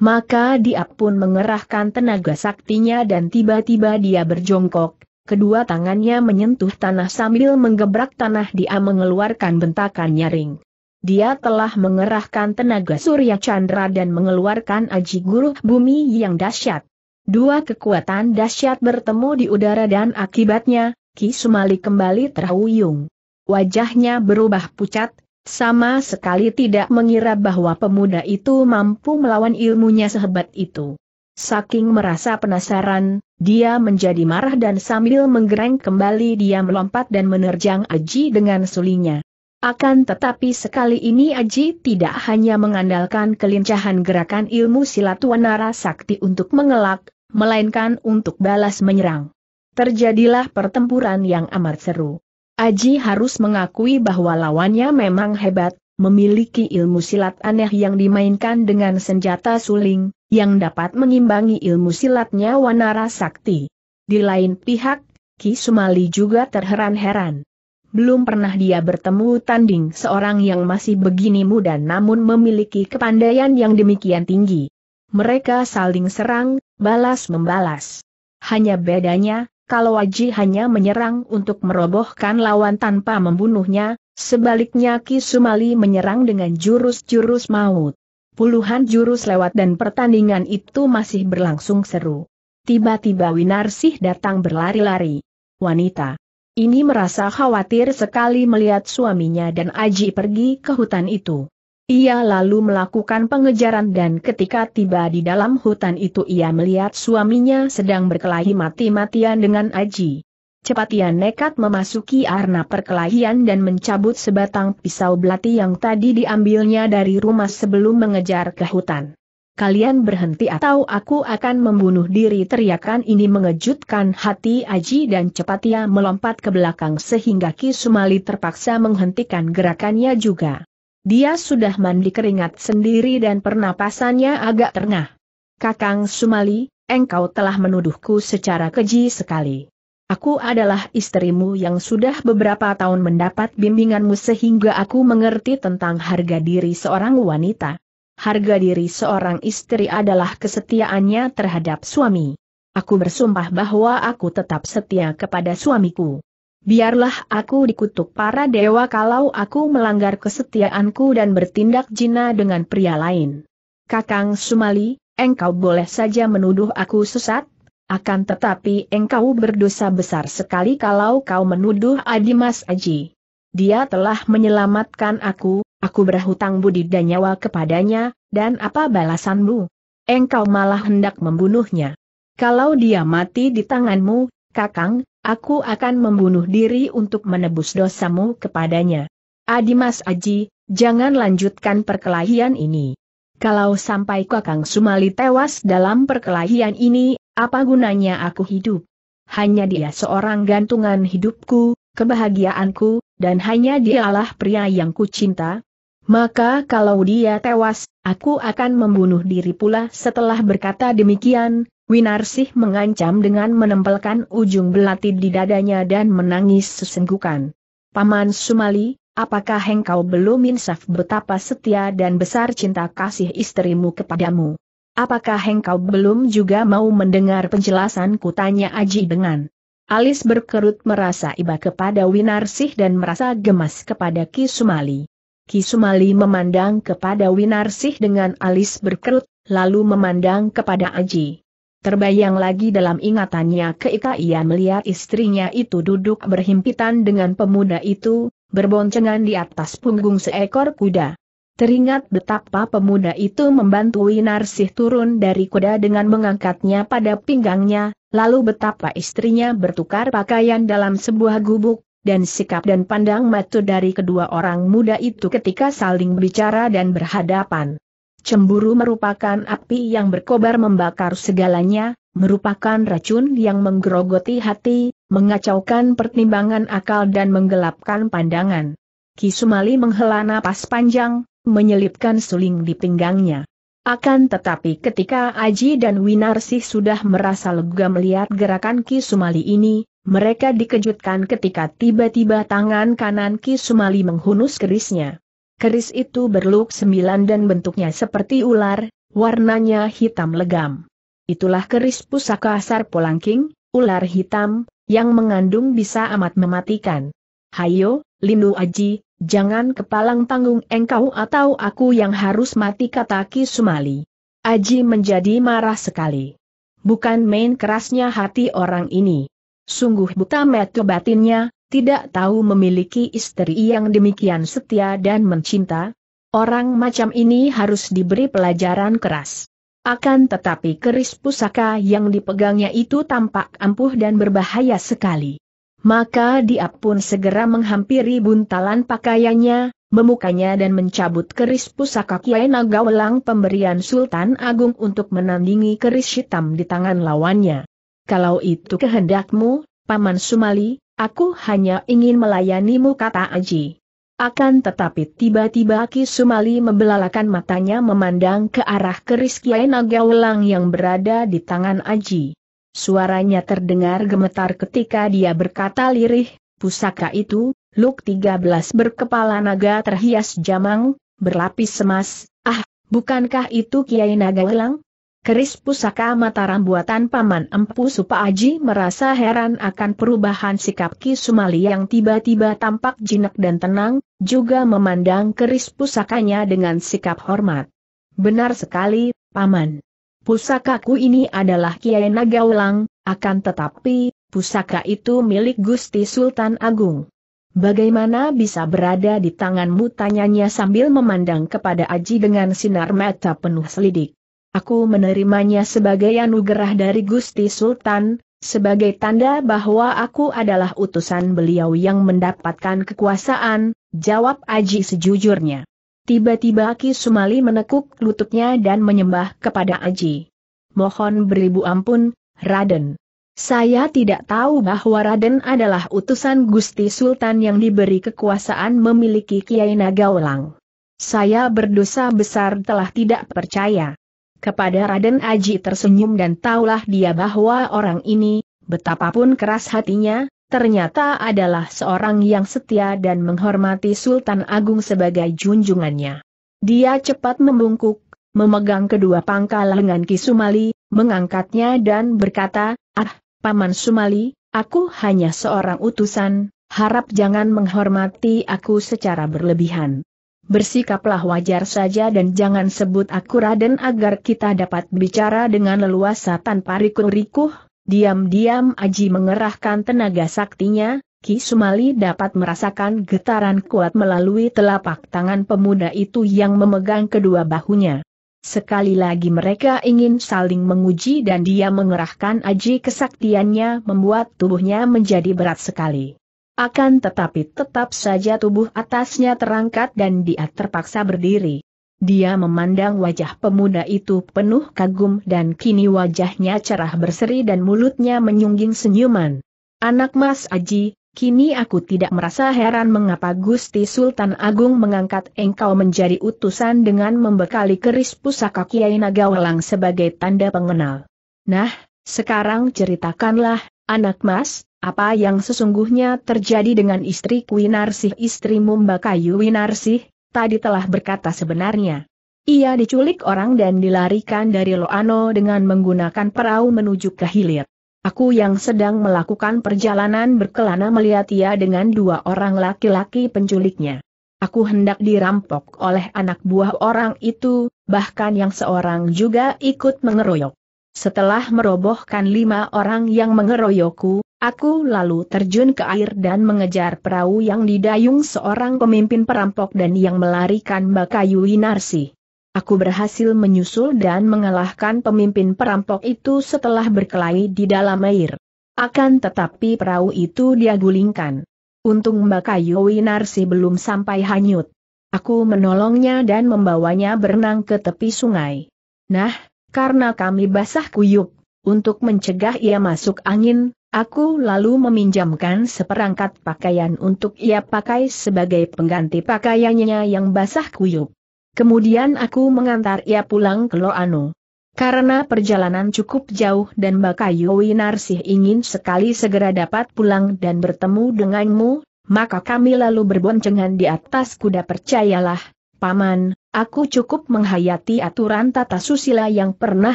Maka dia pun mengerahkan tenaga saktinya dan tiba-tiba dia berjongkok, kedua tangannya menyentuh tanah sambil menggebrak tanah dia mengeluarkan bentakan nyaring. Dia telah mengerahkan tenaga surya chandra dan mengeluarkan aji guruh bumi yang dahsyat. Dua kekuatan dahsyat bertemu di udara dan akibatnya, Ki Sumali kembali terhuyung. Wajahnya berubah pucat. Sama sekali tidak mengira bahwa pemuda itu mampu melawan ilmunya sehebat itu. Saking merasa penasaran, dia menjadi marah dan sambil menggereng kembali dia melompat dan menerjang Aji dengan sulingnya. Akan tetapi sekali ini Aji tidak hanya mengandalkan kelincahan gerakan ilmu silat Wanara Sakti untuk mengelak, melainkan untuk balas menyerang. Terjadilah pertempuran yang amat seru. Aji harus mengakui bahwa lawannya memang hebat, memiliki ilmu silat aneh yang dimainkan dengan senjata suling, yang dapat mengimbangi ilmu silatnya Wanara Sakti. Di lain pihak, Ki Sumali juga terheran-heran. Belum pernah dia bertemu tanding seorang yang masih begini muda namun memiliki kepandaian yang demikian tinggi. Mereka saling serang, balas-membalas. Hanya bedanya, kalau Aji hanya menyerang untuk merobohkan lawan tanpa membunuhnya, sebaliknya Ki Sumali menyerang dengan jurus-jurus maut. Puluhan jurus lewat dan pertandingan itu masih berlangsung seru. Tiba-tiba Winarsih datang berlari-lari. Wanita ini merasa khawatir sekali melihat suaminya dan Aji pergi ke hutan itu. Ia lalu melakukan pengejaran dan ketika tiba di dalam hutan itu ia melihat suaminya sedang berkelahi mati-matian dengan Aji. Cepat ia nekat memasuki arena perkelahian dan mencabut sebatang pisau belati yang tadi diambilnya dari rumah sebelum mengejar ke hutan. "Kalian berhenti atau aku akan membunuh diri!" Teriakan ini mengejutkan hati Aji dan cepat ia melompat ke belakang sehingga Ki Sumali terpaksa menghentikan gerakannya juga. Dia sudah mandi keringat sendiri dan pernapasannya agak terengah. "Kakang Sumali, engkau telah menuduhku secara keji sekali. Aku adalah istrimu yang sudah beberapa tahun mendapat bimbinganmu sehingga aku mengerti tentang harga diri seorang wanita. Harga diri seorang istri adalah kesetiaannya terhadap suami. Aku bersumpah bahwa aku tetap setia kepada suamiku. Biarlah aku dikutuk para dewa kalau aku melanggar kesetiaanku dan bertindak jina dengan pria lain. Kakang Sumali, engkau boleh saja menuduh aku sesat. Akan tetapi engkau berdosa besar sekali kalau kau menuduh Adi Mas Aji. Dia telah menyelamatkan aku, aku berhutang budi dan nyawa kepadanya, dan apa balasanmu? Engkau malah hendak membunuhnya. Kalau dia mati di tanganmu, Kakang, aku akan membunuh diri untuk menebus dosamu kepadanya. Adi Mas Aji, jangan lanjutkan perkelahian ini. Kalau sampai Kakang Sumali tewas dalam perkelahian ini, apa gunanya aku hidup? Hanya dia seorang gantungan hidupku, kebahagiaanku, dan hanya dialah pria yang kucinta. Maka kalau dia tewas, aku akan membunuh diri pula." Setelah berkata demikian, Winarsih mengancam dengan menempelkan ujung belati di dadanya dan menangis sesenggukan. "Paman Sumali, apakah engkau belum insaf betapa setia dan besar cinta kasih istrimu kepadamu? Apakah engkau belum juga mau mendengar penjelasanku?" tanya Aji dengan alis berkerut, merasa iba kepada Winarsih dan merasa gemas kepada Ki Sumali. Ki Sumali memandang kepada Winarsih dengan alis berkerut, lalu memandang kepada Aji. Terbayang lagi dalam ingatannya ketika ia melihat istrinya itu duduk berhimpitan dengan pemuda itu, berboncengan di atas punggung seekor kuda. Teringat betapa pemuda itu membantu Winarsih turun dari kuda dengan mengangkatnya pada pinggangnya, lalu betapa istrinya bertukar pakaian dalam sebuah gubuk, dan sikap dan pandang mata dari kedua orang muda itu ketika saling bicara dan berhadapan. Cemburu merupakan api yang berkobar membakar segalanya, merupakan racun yang menggerogoti hati, mengacaukan pertimbangan akal dan menggelapkan pandangan. Ki Sumali menghela napas panjang, menyelipkan suling di pinggangnya. Akan tetapi ketika Aji dan Winarsih sudah merasa lega melihat gerakan Ki Sumali ini, mereka dikejutkan ketika tiba-tiba tangan kanan Ki Sumali menghunus kerisnya. Keris itu berluk sembilan dan bentuknya seperti ular, warnanya hitam legam. Itulah keris pusaka Asar Polangking, ular hitam, yang mengandung bisa amat mematikan. "Hayo, Lindu Aji, jangan kepalang tanggung, engkau atau aku yang harus mati," kata Ki Sumali. Aji menjadi marah sekali. Bukan main kerasnya hati orang ini. Sungguh buta mata batinnya, tidak tahu memiliki istri yang demikian setia dan mencinta. Orang macam ini harus diberi pelajaran keras. Akan tetapi keris pusaka yang dipegangnya itu tampak ampuh dan berbahaya sekali. Maka dia pun segera menghampiri buntalan pakaiannya, memukanya dan mencabut keris pusaka Kiai Nagawelang pemberian Sultan Agung untuk menandingi keris hitam di tangan lawannya. "Kalau itu kehendakmu, Paman Sumali, aku hanya ingin melayanimu," kata Aji. Akan tetapi tiba-tiba Ki Sumali membelalakan matanya memandang ke arah keris Kiai Nagawelang yang berada di tangan Aji. Suaranya terdengar gemetar ketika dia berkata lirih, "Pusaka itu, Luk tiga belas berkepala naga terhias jamang, berlapis emas, ah, bukankah itu Kiai Nagawelang?" "Keris pusaka Mataram buatan Paman Empu Supa." Aji merasa heran akan perubahan sikap Ki Sumali yang tiba-tiba tampak jinak dan tenang, juga memandang keris pusakanya dengan sikap hormat. "Benar sekali, Paman. Pusakaku ini adalah Kiai Nagawelang, akan tetapi, pusaka itu milik Gusti Sultan Agung." "Bagaimana bisa berada di tanganmu?" tanyanya sambil memandang kepada Aji dengan sinar mata penuh selidik. "Aku menerimanya sebagai anugerah dari Gusti Sultan, sebagai tanda bahwa aku adalah utusan beliau yang mendapatkan kekuasaan," jawab Aji sejujurnya. Tiba-tiba Ki Sumali menekuk lututnya dan menyembah kepada Aji. "Mohon beribu ampun, Raden. Saya tidak tahu bahwa Raden adalah utusan Gusti Sultan yang diberi kekuasaan memiliki Kiai Nagawelang. Saya berdosa besar telah tidak percaya kepada Raden." Aji tersenyum dan taulah dia bahwa orang ini, betapapun keras hatinya, ternyata adalah seorang yang setia dan menghormati Sultan Agung sebagai junjungannya. Dia cepat membungkuk, memegang kedua pangkal lengan Ki Sumali, mengangkatnya dan berkata, "Ah, Paman Sumali, aku hanya seorang utusan, harap jangan menghormati aku secara berlebihan. Bersikaplah wajar saja dan jangan sebut aku Raden agar kita dapat bicara dengan leluasa tanpa rikuh-rikuh." Diam-diam Aji mengerahkan tenaga saktinya, Ki Sumali dapat merasakan getaran kuat melalui telapak tangan pemuda itu yang memegang kedua bahunya. Sekali lagi mereka ingin saling menguji dan dia mengerahkan Aji kesaktiannya membuat tubuhnya menjadi berat sekali. Akan tetapi tetap saja tubuh atasnya terangkat dan dia terpaksa berdiri. Dia memandang wajah pemuda itu penuh kagum dan kini wajahnya cerah berseri dan mulutnya menyungging senyuman. "Anak Mas Aji, kini aku tidak merasa heran mengapa Gusti Sultan Agung mengangkat engkau menjadi utusan dengan membekali keris pusaka Kiai Nagawelang sebagai tanda pengenal. Nah, sekarang ceritakanlah, Anak Mas, apa yang sesungguhnya terjadi dengan istriku Winarsih?" "Istrimu Mbakayu Winarsih tadi telah berkata sebenarnya. Ia diculik orang dan dilarikan dari Loano dengan menggunakan perahu menuju ke hilir. Aku yang sedang melakukan perjalanan berkelana melihat ia dengan dua orang laki-laki penculiknya. Aku hendak dirampok oleh anak buah orang itu, bahkan yang seorang juga ikut mengeroyok. Setelah merobohkan lima orang yang mengeroyokku, aku lalu terjun ke air dan mengejar perahu yang didayung seorang pemimpin perampok dan yang melarikan Mbakayu Winarsih. Aku berhasil menyusul dan mengalahkan pemimpin perampok itu setelah berkelahi di dalam air. Akan tetapi perahu itu dia gulingkan. Untung Mbakayu Winarsih belum sampai hanyut. Aku menolongnya dan membawanya berenang ke tepi sungai. Nah, karena kami basah kuyup, untuk mencegah ia masuk angin, aku lalu meminjamkan seperangkat pakaian untuk ia pakai sebagai pengganti pakaiannya yang basah kuyup. Kemudian aku mengantar ia pulang ke Loano. Karena perjalanan cukup jauh dan Mbakayu Winarsih ingin sekali segera dapat pulang dan bertemu denganmu, maka kami lalu berboncengan di atas kuda." "Percayalah, Paman, aku cukup menghayati aturan tata susila yang pernah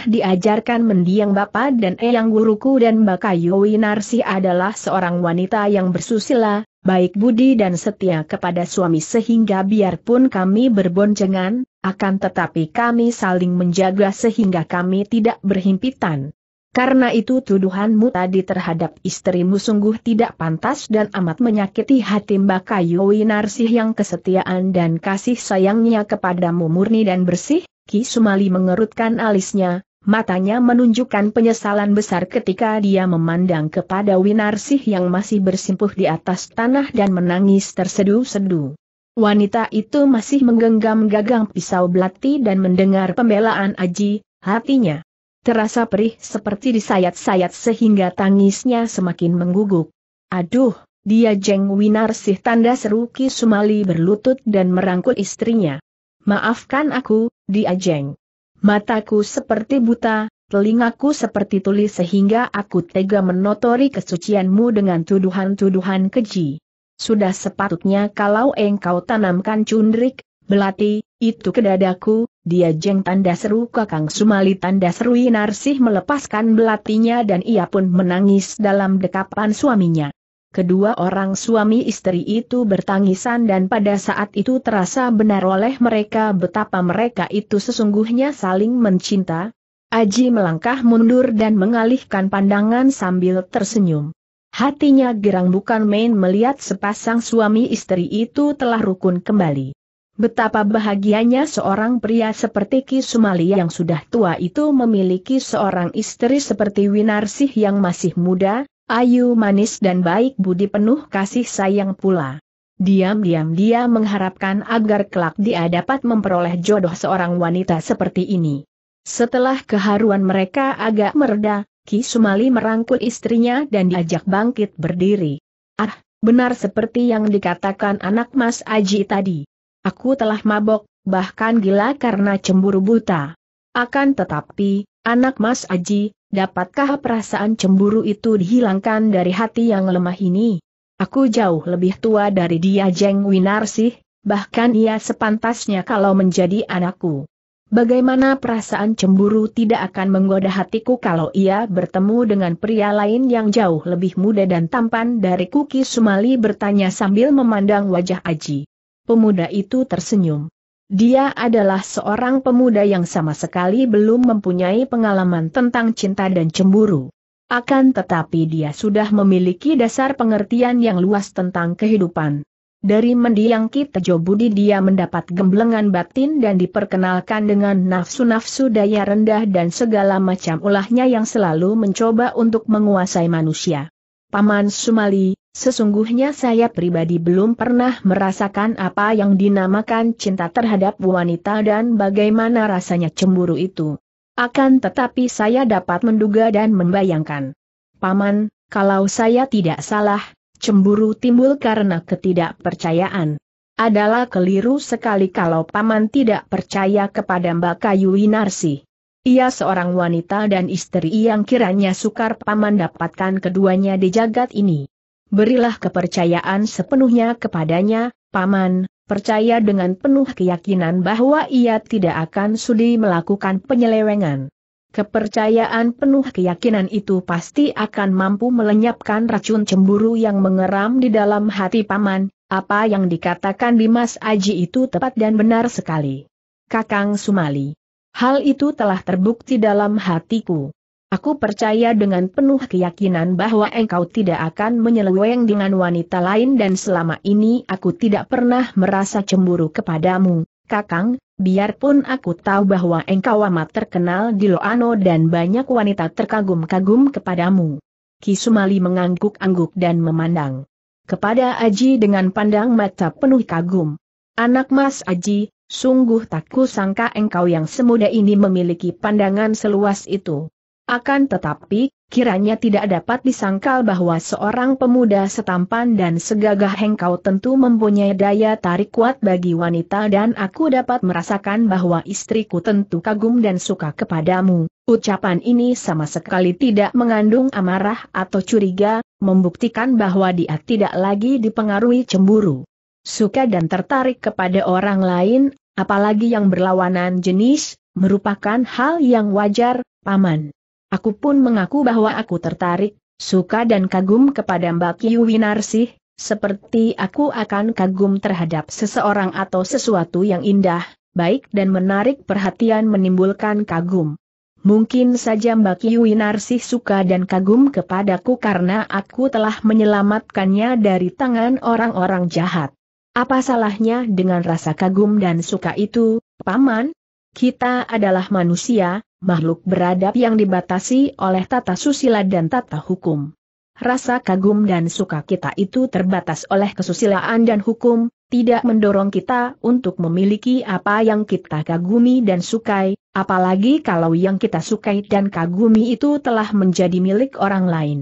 diajarkan mendiang Bapak dan Eyang Guruku, dan Mbakayu Winarsih adalah seorang wanita yang bersusila, baik budi dan setia kepada suami, sehingga biarpun kami berboncengan, akan tetapi kami saling menjaga sehingga kami tidak berhimpitan. Karena itu tuduhanmu tadi terhadap istrimu sungguh tidak pantas dan amat menyakiti hati Mbakayu Winarsih yang kesetiaan dan kasih sayangnya kepadamu murni dan bersih, Ki Sumali mengerutkan alisnya, matanya menunjukkan penyesalan besar ketika dia memandang kepada Winarsih yang masih bersimpuh di atas tanah dan menangis tersedu-sedu. Wanita itu masih menggenggam gagang pisau belati dan mendengar pembelaan Aji, hatinya terasa perih seperti disayat-sayat sehingga tangisnya semakin mengguguk. Aduh, dia jeng Winarsih, tanda seru Ki Sumali berlutut dan merangkul istrinya. Maafkan aku, dia jeng. Mataku seperti buta, telingaku seperti tuli sehingga aku tega menotori kesucianmu dengan tuduhan-tuduhan keji. Sudah sepatutnya kalau engkau tanamkan cundrik, belati, itu ke dadaku, dia jeng tanda seru Kakang Sumali tanda seru Winarsih melepaskan belatinya dan ia pun menangis dalam dekapan suaminya. Kedua orang suami istri itu bertangisan dan pada saat itu terasa benar oleh mereka betapa mereka itu sesungguhnya saling mencinta. Aji melangkah mundur dan mengalihkan pandangan sambil tersenyum. Hatinya girang bukan main melihat sepasang suami istri itu telah rukun kembali. Betapa bahagianya seorang pria seperti Ki Sumali yang sudah tua itu memiliki seorang istri seperti Winarsih yang masih muda, ayu manis dan baik budi penuh kasih sayang pula. Diam-diam dia mengharapkan agar kelak dia dapat memperoleh jodoh seorang wanita seperti ini. Setelah keharuan mereka agak mereda, Ki Sumali merangkul istrinya dan diajak bangkit berdiri. Ah, benar seperti yang dikatakan anak Mas Aji tadi. Aku telah mabok, bahkan gila karena cemburu buta. Akan tetapi, anak Mas Aji, dapatkah perasaan cemburu itu dihilangkan dari hati yang lemah ini? Aku jauh lebih tua dari dia jeng Winarsih, bahkan ia sepantasnya kalau menjadi anakku. Bagaimana perasaan cemburu tidak akan menggoda hatiku kalau ia bertemu dengan pria lain yang jauh lebih muda dan tampan dariku? Ki Sumali bertanya sambil memandang wajah Aji. Pemuda itu tersenyum. Dia adalah seorang pemuda yang sama sekali belum mempunyai pengalaman tentang cinta dan cemburu. Akan tetapi dia sudah memiliki dasar pengertian yang luas tentang kehidupan. Dari mendiang Ki Tejo Budi dia mendapat gemblengan batin dan diperkenalkan dengan nafsu-nafsu daya rendah dan segala macam ulahnya yang selalu mencoba untuk menguasai manusia. Paman Sumali, sesungguhnya saya pribadi belum pernah merasakan apa yang dinamakan cinta terhadap wanita dan bagaimana rasanya cemburu itu. Akan tetapi saya dapat menduga dan membayangkan. Paman, kalau saya tidak salah, cemburu timbul karena ketidakpercayaan. Adalah keliru sekali kalau Paman tidak percaya kepada Mbakayu Winarsih. Ia seorang wanita dan istri yang kiranya sukar Paman dapatkan keduanya di jagat ini. Berilah kepercayaan sepenuhnya kepadanya, Paman, percaya dengan penuh keyakinan bahwa ia tidak akan sudi melakukan penyelewengan. Kepercayaan penuh keyakinan itu pasti akan mampu melenyapkan racun cemburu yang mengeram di dalam hati Paman. Apa yang dikatakan Dimas Aji itu tepat dan benar sekali, Kakang Sumali. Hal itu telah terbukti dalam hatiku. Aku percaya dengan penuh keyakinan bahwa engkau tidak akan menyeleweng dengan wanita lain dan selama ini aku tidak pernah merasa cemburu kepadamu, Kakang, biarpun aku tahu bahwa engkau amat terkenal di Loano dan banyak wanita terkagum-kagum kepadamu. Ki Sumali mengangguk-angguk dan memandang kepada Aji dengan pandang mata penuh kagum. Anak Mas Aji, sungguh tak kusangka engkau yang semuda ini memiliki pandangan seluas itu. Akan tetapi, kiranya tidak dapat disangkal bahwa seorang pemuda setampan dan segagah engkau tentu mempunyai daya tarik kuat bagi wanita dan aku dapat merasakan bahwa istriku tentu kagum dan suka kepadamu. Ucapan ini sama sekali tidak mengandung amarah atau curiga, membuktikan bahwa dia tidak lagi dipengaruhi cemburu. Suka dan tertarik kepada orang lain, apalagi yang berlawanan jenis, merupakan hal yang wajar, Paman. Aku pun mengaku bahwa aku tertarik, suka dan kagum kepada Mbakayu Winarsih, seperti aku akan kagum terhadap seseorang atau sesuatu yang indah, baik dan menarik perhatian menimbulkan kagum. Mungkin saja Mbakayu Winarsih suka dan kagum kepadaku karena aku telah menyelamatkannya dari tangan orang-orang jahat. Apa salahnya dengan rasa kagum dan suka itu, Paman? Kita adalah manusia, makhluk beradab yang dibatasi oleh tata susila dan tata hukum. Rasa kagum dan suka kita itu terbatas oleh kesusilaan dan hukum, tidak mendorong kita untuk memiliki apa yang kita kagumi dan sukai, apalagi kalau yang kita sukai dan kagumi itu telah menjadi milik orang lain.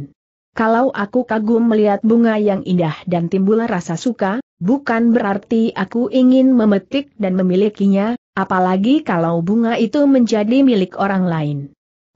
Kalau aku kagum melihat bunga yang indah dan timbul rasa suka, bukan berarti aku ingin memetik dan memilikinya, apalagi kalau bunga itu menjadi milik orang lain.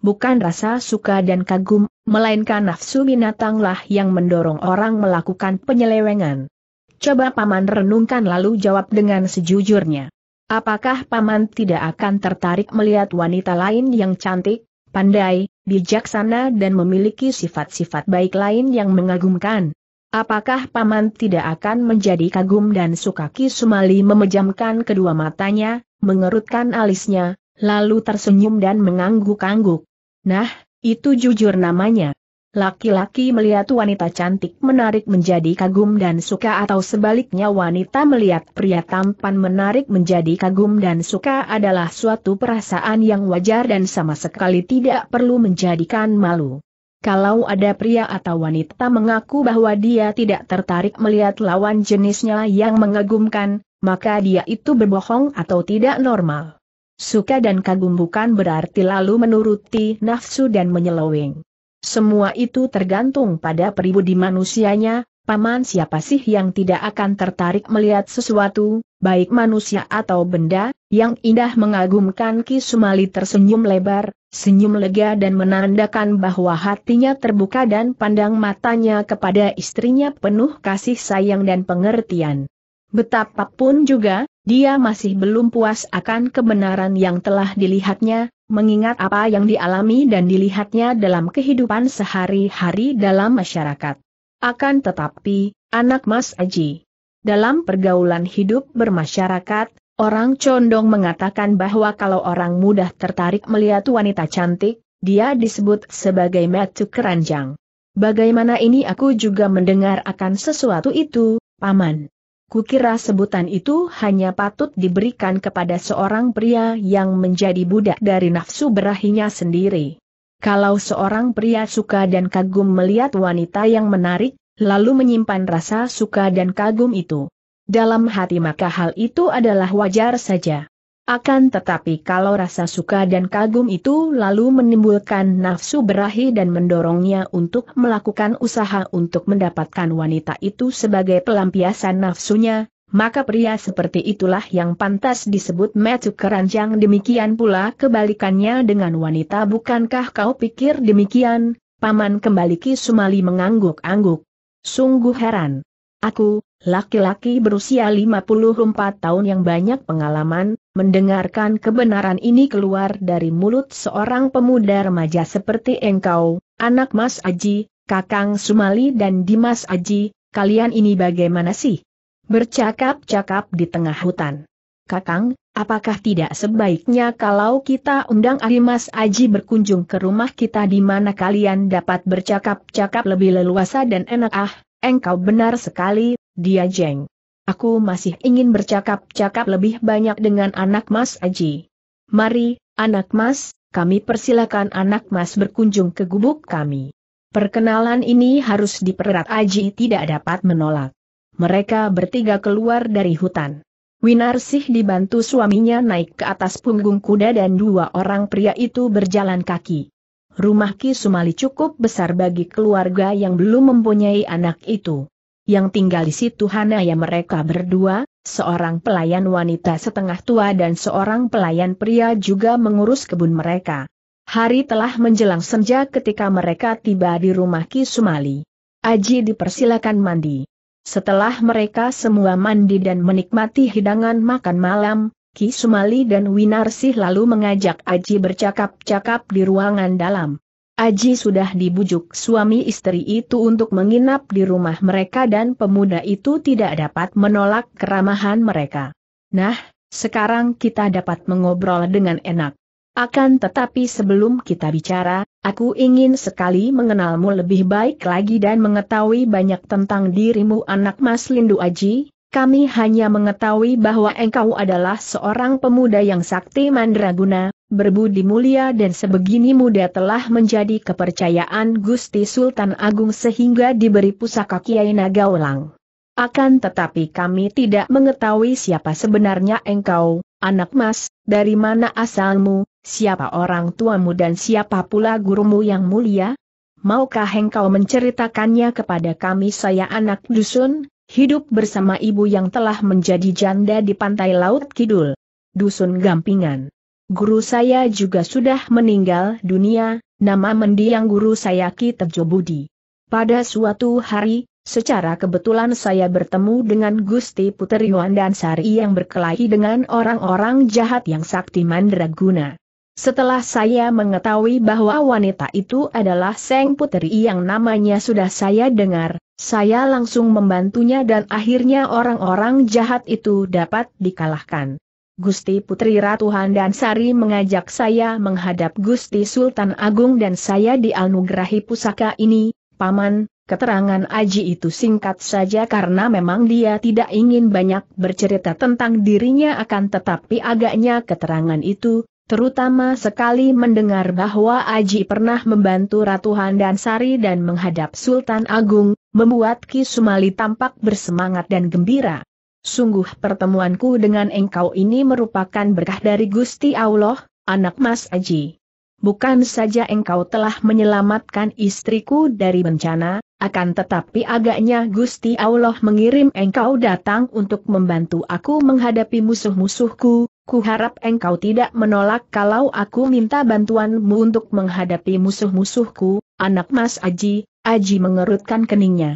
Bukan rasa suka dan kagum, melainkan nafsu binatanglah yang mendorong orang melakukan penyelewengan. Coba Paman renungkan lalu jawab dengan sejujurnya. Apakah Paman tidak akan tertarik melihat wanita lain yang cantik, pandai, bijaksana dan memiliki sifat-sifat baik lain yang mengagumkan? Apakah Paman tidak akan menjadi kagum dan suka? Ki Sumali memejamkan kedua matanya, mengerutkan alisnya, lalu tersenyum dan mengangguk-angguk. Nah, itu jujur namanya. Laki-laki melihat wanita cantik menarik menjadi kagum dan suka, atau sebaliknya wanita melihat pria tampan menarik menjadi kagum dan suka adalah suatu perasaan yang wajar dan sama sekali tidak perlu menjadikan malu. Kalau ada pria atau wanita mengaku bahwa dia tidak tertarik melihat lawan jenisnya yang mengagumkan, maka dia itu berbohong atau tidak normal. Suka dan kagum bukan berarti lalu menuruti nafsu dan menyeleweng. Semua itu tergantung pada pribadi manusianya. Paman, siapa sih yang tidak akan tertarik melihat sesuatu, baik manusia atau benda, yang indah mengagumkan? Ki Sumali tersenyum lebar, senyum lega dan menandakan bahwa hatinya terbuka, dan pandang matanya kepada istrinya penuh kasih sayang dan pengertian. Betapapun juga, dia masih belum puas akan kebenaran yang telah dilihatnya, mengingat apa yang dialami dan dilihatnya dalam kehidupan sehari-hari dalam masyarakat. Akan tetapi, anak Mas Aji, dalam pergaulan hidup bermasyarakat, orang condong mengatakan bahwa kalau orang mudah tertarik melihat wanita cantik, dia disebut sebagai matu keranjang. Bagaimana ini? Aku juga mendengar akan sesuatu itu, Paman. Kukira sebutan itu hanya patut diberikan kepada seorang pria yang menjadi budak dari nafsu berahinya sendiri. Kalau seorang pria suka dan kagum melihat wanita yang menarik, lalu menyimpan rasa suka dan kagum itu dalam hati, maka hal itu adalah wajar saja. Akan tetapi kalau rasa suka dan kagum itu lalu menimbulkan nafsu berahi dan mendorongnya untuk melakukan usaha untuk mendapatkan wanita itu sebagai pelampiasan nafsunya, maka pria seperti itulah yang pantas disebut matu keranjang. Demikian pula kebalikannya dengan wanita. Bukankah kau pikir demikian, Paman? Kembali Ki Sumali mengangguk-angguk. Sungguh heran. Aku, laki-laki berusia lima puluh empat tahun yang banyak pengalaman, mendengarkan kebenaran ini keluar dari mulut seorang pemuda remaja seperti engkau, anak Mas Aji, Kakang Sumali dan Dimas Aji, kalian ini bagaimana sih? Bercakap-cakap di tengah hutan. Kakang, apakah tidak sebaiknya kalau kita undang Aki Mas Aji berkunjung ke rumah kita, di mana kalian dapat bercakap-cakap lebih leluasa dan enak? Ah, engkau benar sekali, dia jeng. Aku masih ingin bercakap-cakap lebih banyak dengan anak Mas Aji. Mari, anak Mas, kami persilakan anak Mas berkunjung ke gubuk kami. Perkenalan ini harus dipererat. Aji tidak dapat menolak. Mereka bertiga keluar dari hutan. Winarsih dibantu suaminya naik ke atas punggung kuda dan dua orang pria itu berjalan kaki. Rumah Ki Sumali cukup besar bagi keluarga yang belum mempunyai anak itu. Yang tinggal di situ hanaya mereka berdua, seorang pelayan wanita setengah tua dan seorang pelayan pria juga mengurus kebun mereka. Hari telah menjelang senja ketika mereka tiba di rumah Ki Sumali. Aji dipersilakan mandi. Setelah mereka semua mandi dan menikmati hidangan makan malam, Ki Sumali dan Winarsih lalu mengajak Aji bercakap-cakap di ruangan dalam. Aji sudah dibujuk suami istri itu untuk menginap di rumah mereka dan pemuda itu tidak dapat menolak keramahan mereka. Nah, sekarang kita dapat mengobrol dengan enak. Akan tetapi sebelum kita bicara, aku ingin sekali mengenalmu lebih baik lagi dan mengetahui banyak tentang dirimu, anak Mas Lindu Aji, Kami hanya mengetahui bahwa engkau adalah seorang pemuda yang sakti mandraguna, berbudi mulia dan sebegini muda telah menjadi kepercayaan Gusti Sultan Agung sehingga diberi pusaka Kiai Nagawelang. Akan tetapi kami tidak mengetahui siapa sebenarnya engkau, anak mas, dari mana asalmu, siapa orang tuamu dan siapa pula gurumu yang mulia? Maukah engkau menceritakannya kepada kami? Saya anak dusun, hidup bersama ibu yang telah menjadi janda di pantai Laut Kidul, Dusun Gampingan. Guru saya juga sudah meninggal dunia, nama mendiang guru saya Ki Tejo Budi. Pada suatu hari, secara kebetulan saya bertemu dengan Gusti Puteri Wandansari yang berkelahi dengan orang-orang jahat yang sakti mandraguna. Setelah saya mengetahui bahwa wanita itu adalah Seng Puteri yang namanya sudah saya dengar, saya langsung membantunya dan akhirnya orang-orang jahat itu dapat dikalahkan. Gusti Putri Ratu Wandansari mengajak saya menghadap Gusti Sultan Agung dan saya dianugerahi pusaka ini, Paman. Keterangan Aji itu singkat saja karena memang dia tidak ingin banyak bercerita tentang dirinya, akan tetapi agaknya keterangan itu, terutama sekali mendengar bahwa Aji pernah membantu Ratu Wandansari dan menghadap Sultan Agung, membuat Ki Sumali tampak bersemangat dan gembira. Sungguh pertemuanku dengan engkau ini merupakan berkah dari Gusti Allah, anak mas Aji. Bukan saja engkau telah menyelamatkan istriku dari bencana, akan tetapi agaknya Gusti Allah mengirim engkau datang untuk membantu aku menghadapi musuh-musuhku. Kuharap engkau tidak menolak kalau aku minta bantuanmu untuk menghadapi musuh-musuhku, anak mas Aji. Aji mengerutkan keningnya.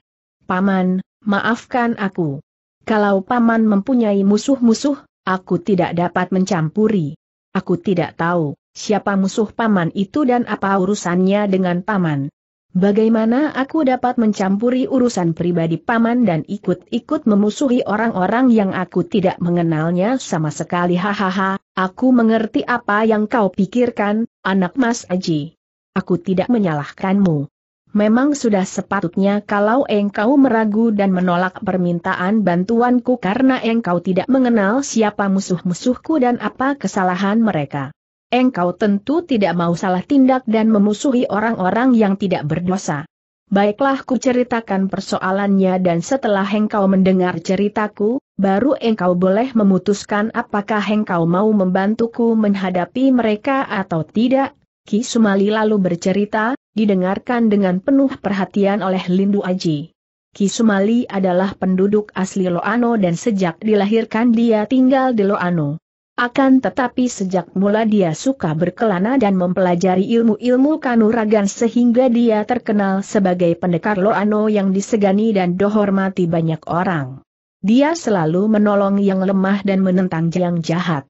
Paman, maafkan aku. Kalau Paman mempunyai musuh-musuh, aku tidak dapat mencampuri. Aku tidak tahu siapa musuh Paman itu dan apa urusannya dengan Paman. Bagaimana aku dapat mencampuri urusan pribadi Paman dan ikut-ikut memusuhi orang-orang yang aku tidak mengenalnya sama sekali? Hahaha, aku mengerti apa yang kau pikirkan, anak mas Aji. Aku tidak menyalahkanmu. Memang sudah sepatutnya kalau engkau meragu dan menolak permintaan bantuanku karena engkau tidak mengenal siapa musuh-musuhku dan apa kesalahan mereka. Engkau tentu tidak mau salah tindak dan memusuhi orang-orang yang tidak berdosa. Baiklah, ku ceritakan persoalannya dan setelah engkau mendengar ceritaku, baru engkau boleh memutuskan apakah engkau mau membantuku menghadapi mereka atau tidak. Ki Sumali lalu bercerita, didengarkan dengan penuh perhatian oleh Lindu Aji. Ki Sumali adalah penduduk asli Loano dan sejak dilahirkan dia tinggal di Loano. Akan tetapi sejak mula dia suka berkelana dan mempelajari ilmu-ilmu kanuragan sehingga dia terkenal sebagai pendekar Loano yang disegani dan dihormati banyak orang. Dia selalu menolong yang lemah dan menentang yang jahat.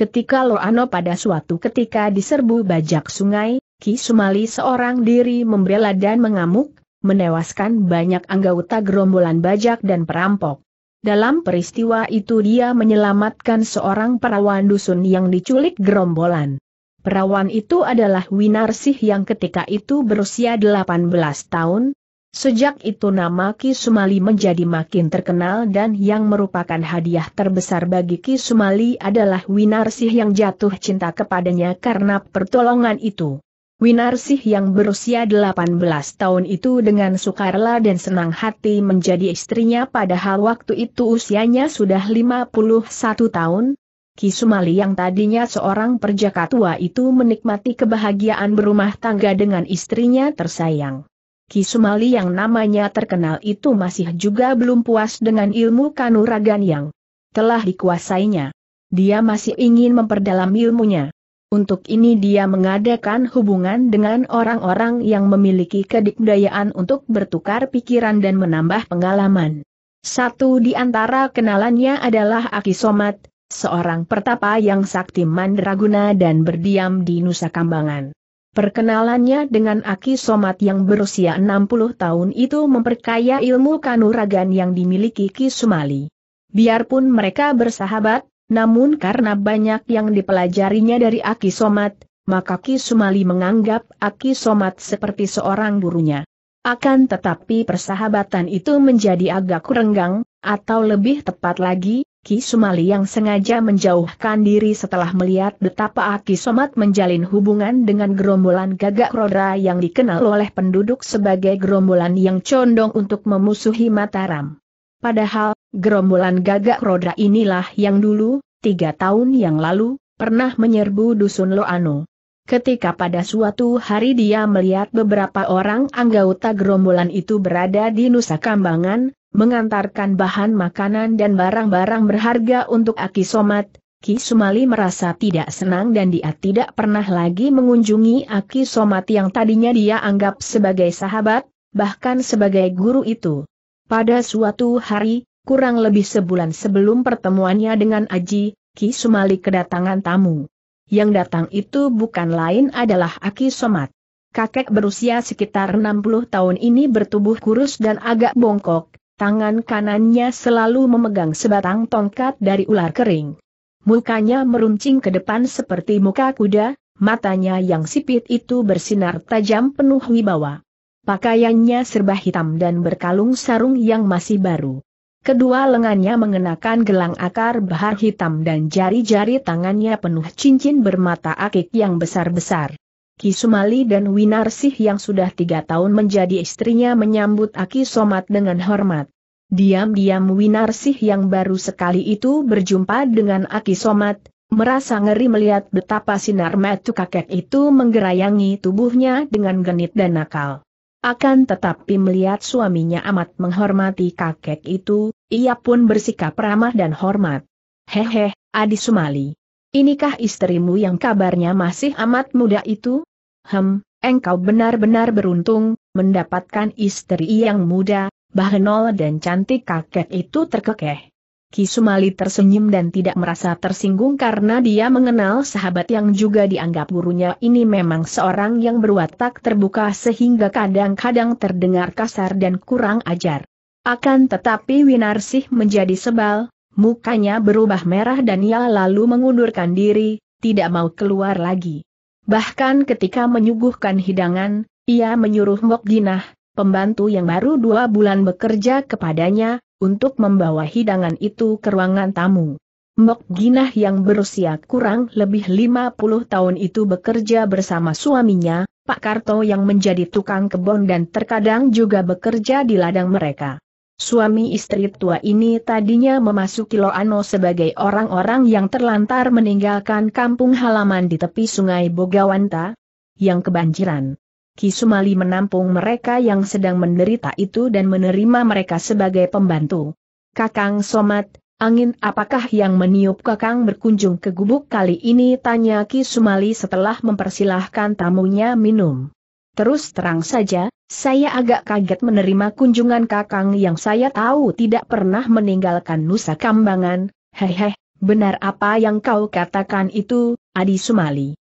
Ketika Loano pada suatu ketika diserbu bajak sungai, Ki Sumali seorang diri membela dan mengamuk, menewaskan banyak anggota gerombolan bajak dan perampok. Dalam peristiwa itu dia menyelamatkan seorang perawan dusun yang diculik gerombolan. Perawan itu adalah Winarsih yang ketika itu berusia delapan belas tahun. Sejak itu nama Ki Sumali menjadi makin terkenal dan yang merupakan hadiah terbesar bagi Ki Sumali adalah Winarsih yang jatuh cinta kepadanya karena pertolongan itu. Winarsih yang berusia delapan belas tahun itu dengan sukarela dan senang hati menjadi istrinya padahal waktu itu usianya sudah lima puluh satu tahun. Ki Sumali yang tadinya seorang perjaka tua itu menikmati kebahagiaan berumah tangga dengan istrinya tersayang. Ki Sumali yang namanya terkenal itu masih juga belum puas dengan ilmu kanuragan yang telah dikuasainya. Dia masih ingin memperdalam ilmunya. Untuk ini dia mengadakan hubungan dengan orang-orang yang memiliki kedikdayaan untuk bertukar pikiran dan menambah pengalaman. Satu di antara kenalannya adalah Aki Somat, seorang pertapa yang sakti mandraguna dan berdiam di Nusa Kambangan. Perkenalannya dengan Aki Somat yang berusia enam puluh tahun itu memperkaya ilmu kanuragan yang dimiliki Ki Sumali. Biarpun mereka bersahabat, namun karena banyak yang dipelajarinya dari Aki Somat, maka Ki Sumali menganggap Aki Somat seperti seorang gurunya. Akan tetapi persahabatan itu menjadi agak renggang, atau lebih tepat lagi, Ki Sumali yang sengaja menjauhkan diri setelah melihat betapa Aki Somat menjalin hubungan dengan gerombolan Gagak Rodra yang dikenal oleh penduduk sebagai gerombolan yang condong untuk memusuhi Mataram. Padahal, gerombolan Gagak Rodra inilah yang dulu, tiga tahun yang lalu, pernah menyerbu Dusun Loano. Ketika pada suatu hari dia melihat beberapa orang anggota gerombolan itu berada di Nusa Kambangan, mengantarkan bahan makanan dan barang-barang berharga untuk Aki Somat, Ki Sumali merasa tidak senang dan dia tidak pernah lagi mengunjungi Aki Somat yang tadinya dia anggap sebagai sahabat, bahkan sebagai guru itu. Pada suatu hari, kurang lebih sebulan sebelum pertemuannya dengan Aji, Ki Sumali kedatangan tamu. Yang datang itu bukan lain adalah Aki Somat. Kakek berusia sekitar enam puluh tahun ini bertubuh kurus dan agak bongkok, tangan kanannya selalu memegang sebatang tongkat dari ular kering. Mukanya meruncing ke depan seperti muka kuda, matanya yang sipit itu bersinar tajam penuh wibawa. Pakaiannya serba hitam dan berkalung sarung yang masih baru. Kedua lengannya mengenakan gelang akar bahar hitam dan jari-jari tangannya penuh cincin bermata akik yang besar-besar. Ki Sumali dan Winarsih yang sudah tiga tahun menjadi istrinya menyambut Aki Somat dengan hormat. Diam-diam Winarsih yang baru sekali itu berjumpa dengan Aki Somat, merasa ngeri melihat betapa sinar mata kakek itu menggerayangi tubuhnya dengan genit dan nakal. Akan tetapi melihat suaminya amat menghormati kakek itu, ia pun bersikap ramah dan hormat. Hehe, Adi Sumali. Inikah istrimu yang kabarnya masih amat muda itu? Hem, engkau benar-benar beruntung, mendapatkan istri yang muda, bahenol dan cantik. Kakek itu terkekeh. Ki Sumali tersenyum dan tidak merasa tersinggung karena dia mengenal sahabat yang juga dianggap gurunya ini memang seorang yang berwatak terbuka sehingga kadang-kadang terdengar kasar dan kurang ajar. Akan tetapi Winarsih menjadi sebal, mukanya berubah merah dan ia lalu mengundurkan diri, tidak mau keluar lagi. Bahkan ketika menyuguhkan hidangan, ia menyuruh Mbok Ginah, pembantu yang baru dua bulan bekerja kepadanya, untuk membawa hidangan itu ke ruangan tamu. Mbok Ginah yang berusia kurang lebih lima puluh tahun itu bekerja bersama suaminya, Pak Karto yang menjadi tukang kebun dan terkadang juga bekerja di ladang mereka. Suami istri tua ini tadinya memasuki Loano sebagai orang-orang yang terlantar meninggalkan kampung halaman di tepi sungai Bogawanta, yang kebanjiran. Ki Sumali menampung mereka yang sedang menderita itu dan menerima mereka sebagai pembantu. Kakang Somat, angin apakah yang meniup kakang berkunjung ke gubuk kali ini? Tanya Ki Sumali setelah mempersilahkan tamunya minum. Terus terang saja, saya agak kaget menerima kunjungan kakang yang saya tahu tidak pernah meninggalkan Nusa Kambangan. Hehe, benar apa yang kau katakan itu, Adi Sumali.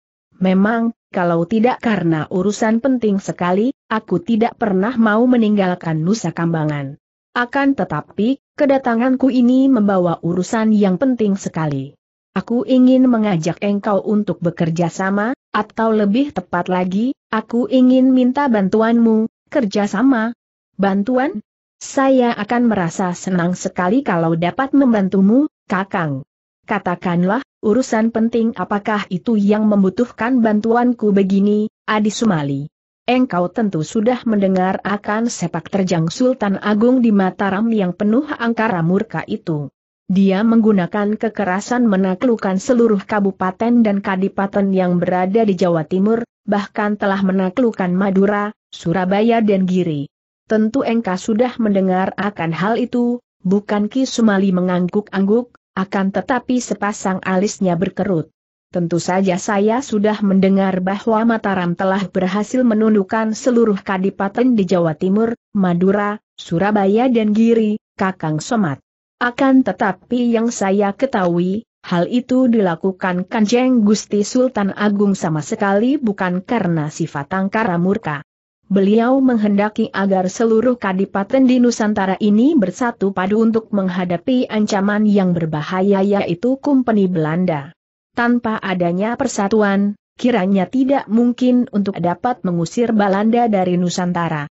Memang, kalau tidak karena urusan penting sekali, aku tidak pernah mau meninggalkan Nusa Kambangan. Akan tetapi, kedatanganku ini membawa urusan yang penting sekali. Aku ingin mengajak engkau untuk bekerja sama, atau lebih tepat lagi, aku ingin minta bantuanmu, kerjasama. Bantuan? Saya akan merasa senang sekali kalau dapat membantumu, Kakang. Katakanlah, urusan penting apakah itu yang membutuhkan bantuanku? Begini, Adi Sumali. Engkau tentu sudah mendengar akan sepak terjang Sultan Agung di Mataram yang penuh angkara murka itu. Dia menggunakan kekerasan menaklukkan seluruh kabupaten dan kadipaten yang berada di Jawa Timur, bahkan telah menaklukkan Madura, Surabaya dan Giri. Tentu engkau sudah mendengar akan hal itu, bukan? Ki Sumali mengangguk-angguk. Akan tetapi sepasang alisnya berkerut. Tentu saja saya sudah mendengar bahwa Mataram telah berhasil menundukkan seluruh kadipaten di Jawa Timur, Madura, Surabaya dan Giri, Kakang Somat. Akan tetapi yang saya ketahui, hal itu dilakukan Kanjeng Gusti Sultan Agung sama sekali bukan karena sifat angkara murka. Beliau menghendaki agar seluruh kadipaten di Nusantara ini bersatu padu untuk menghadapi ancaman yang berbahaya yaitu Kompeni Belanda. Tanpa adanya persatuan, kiranya tidak mungkin untuk dapat mengusir Belanda dari Nusantara.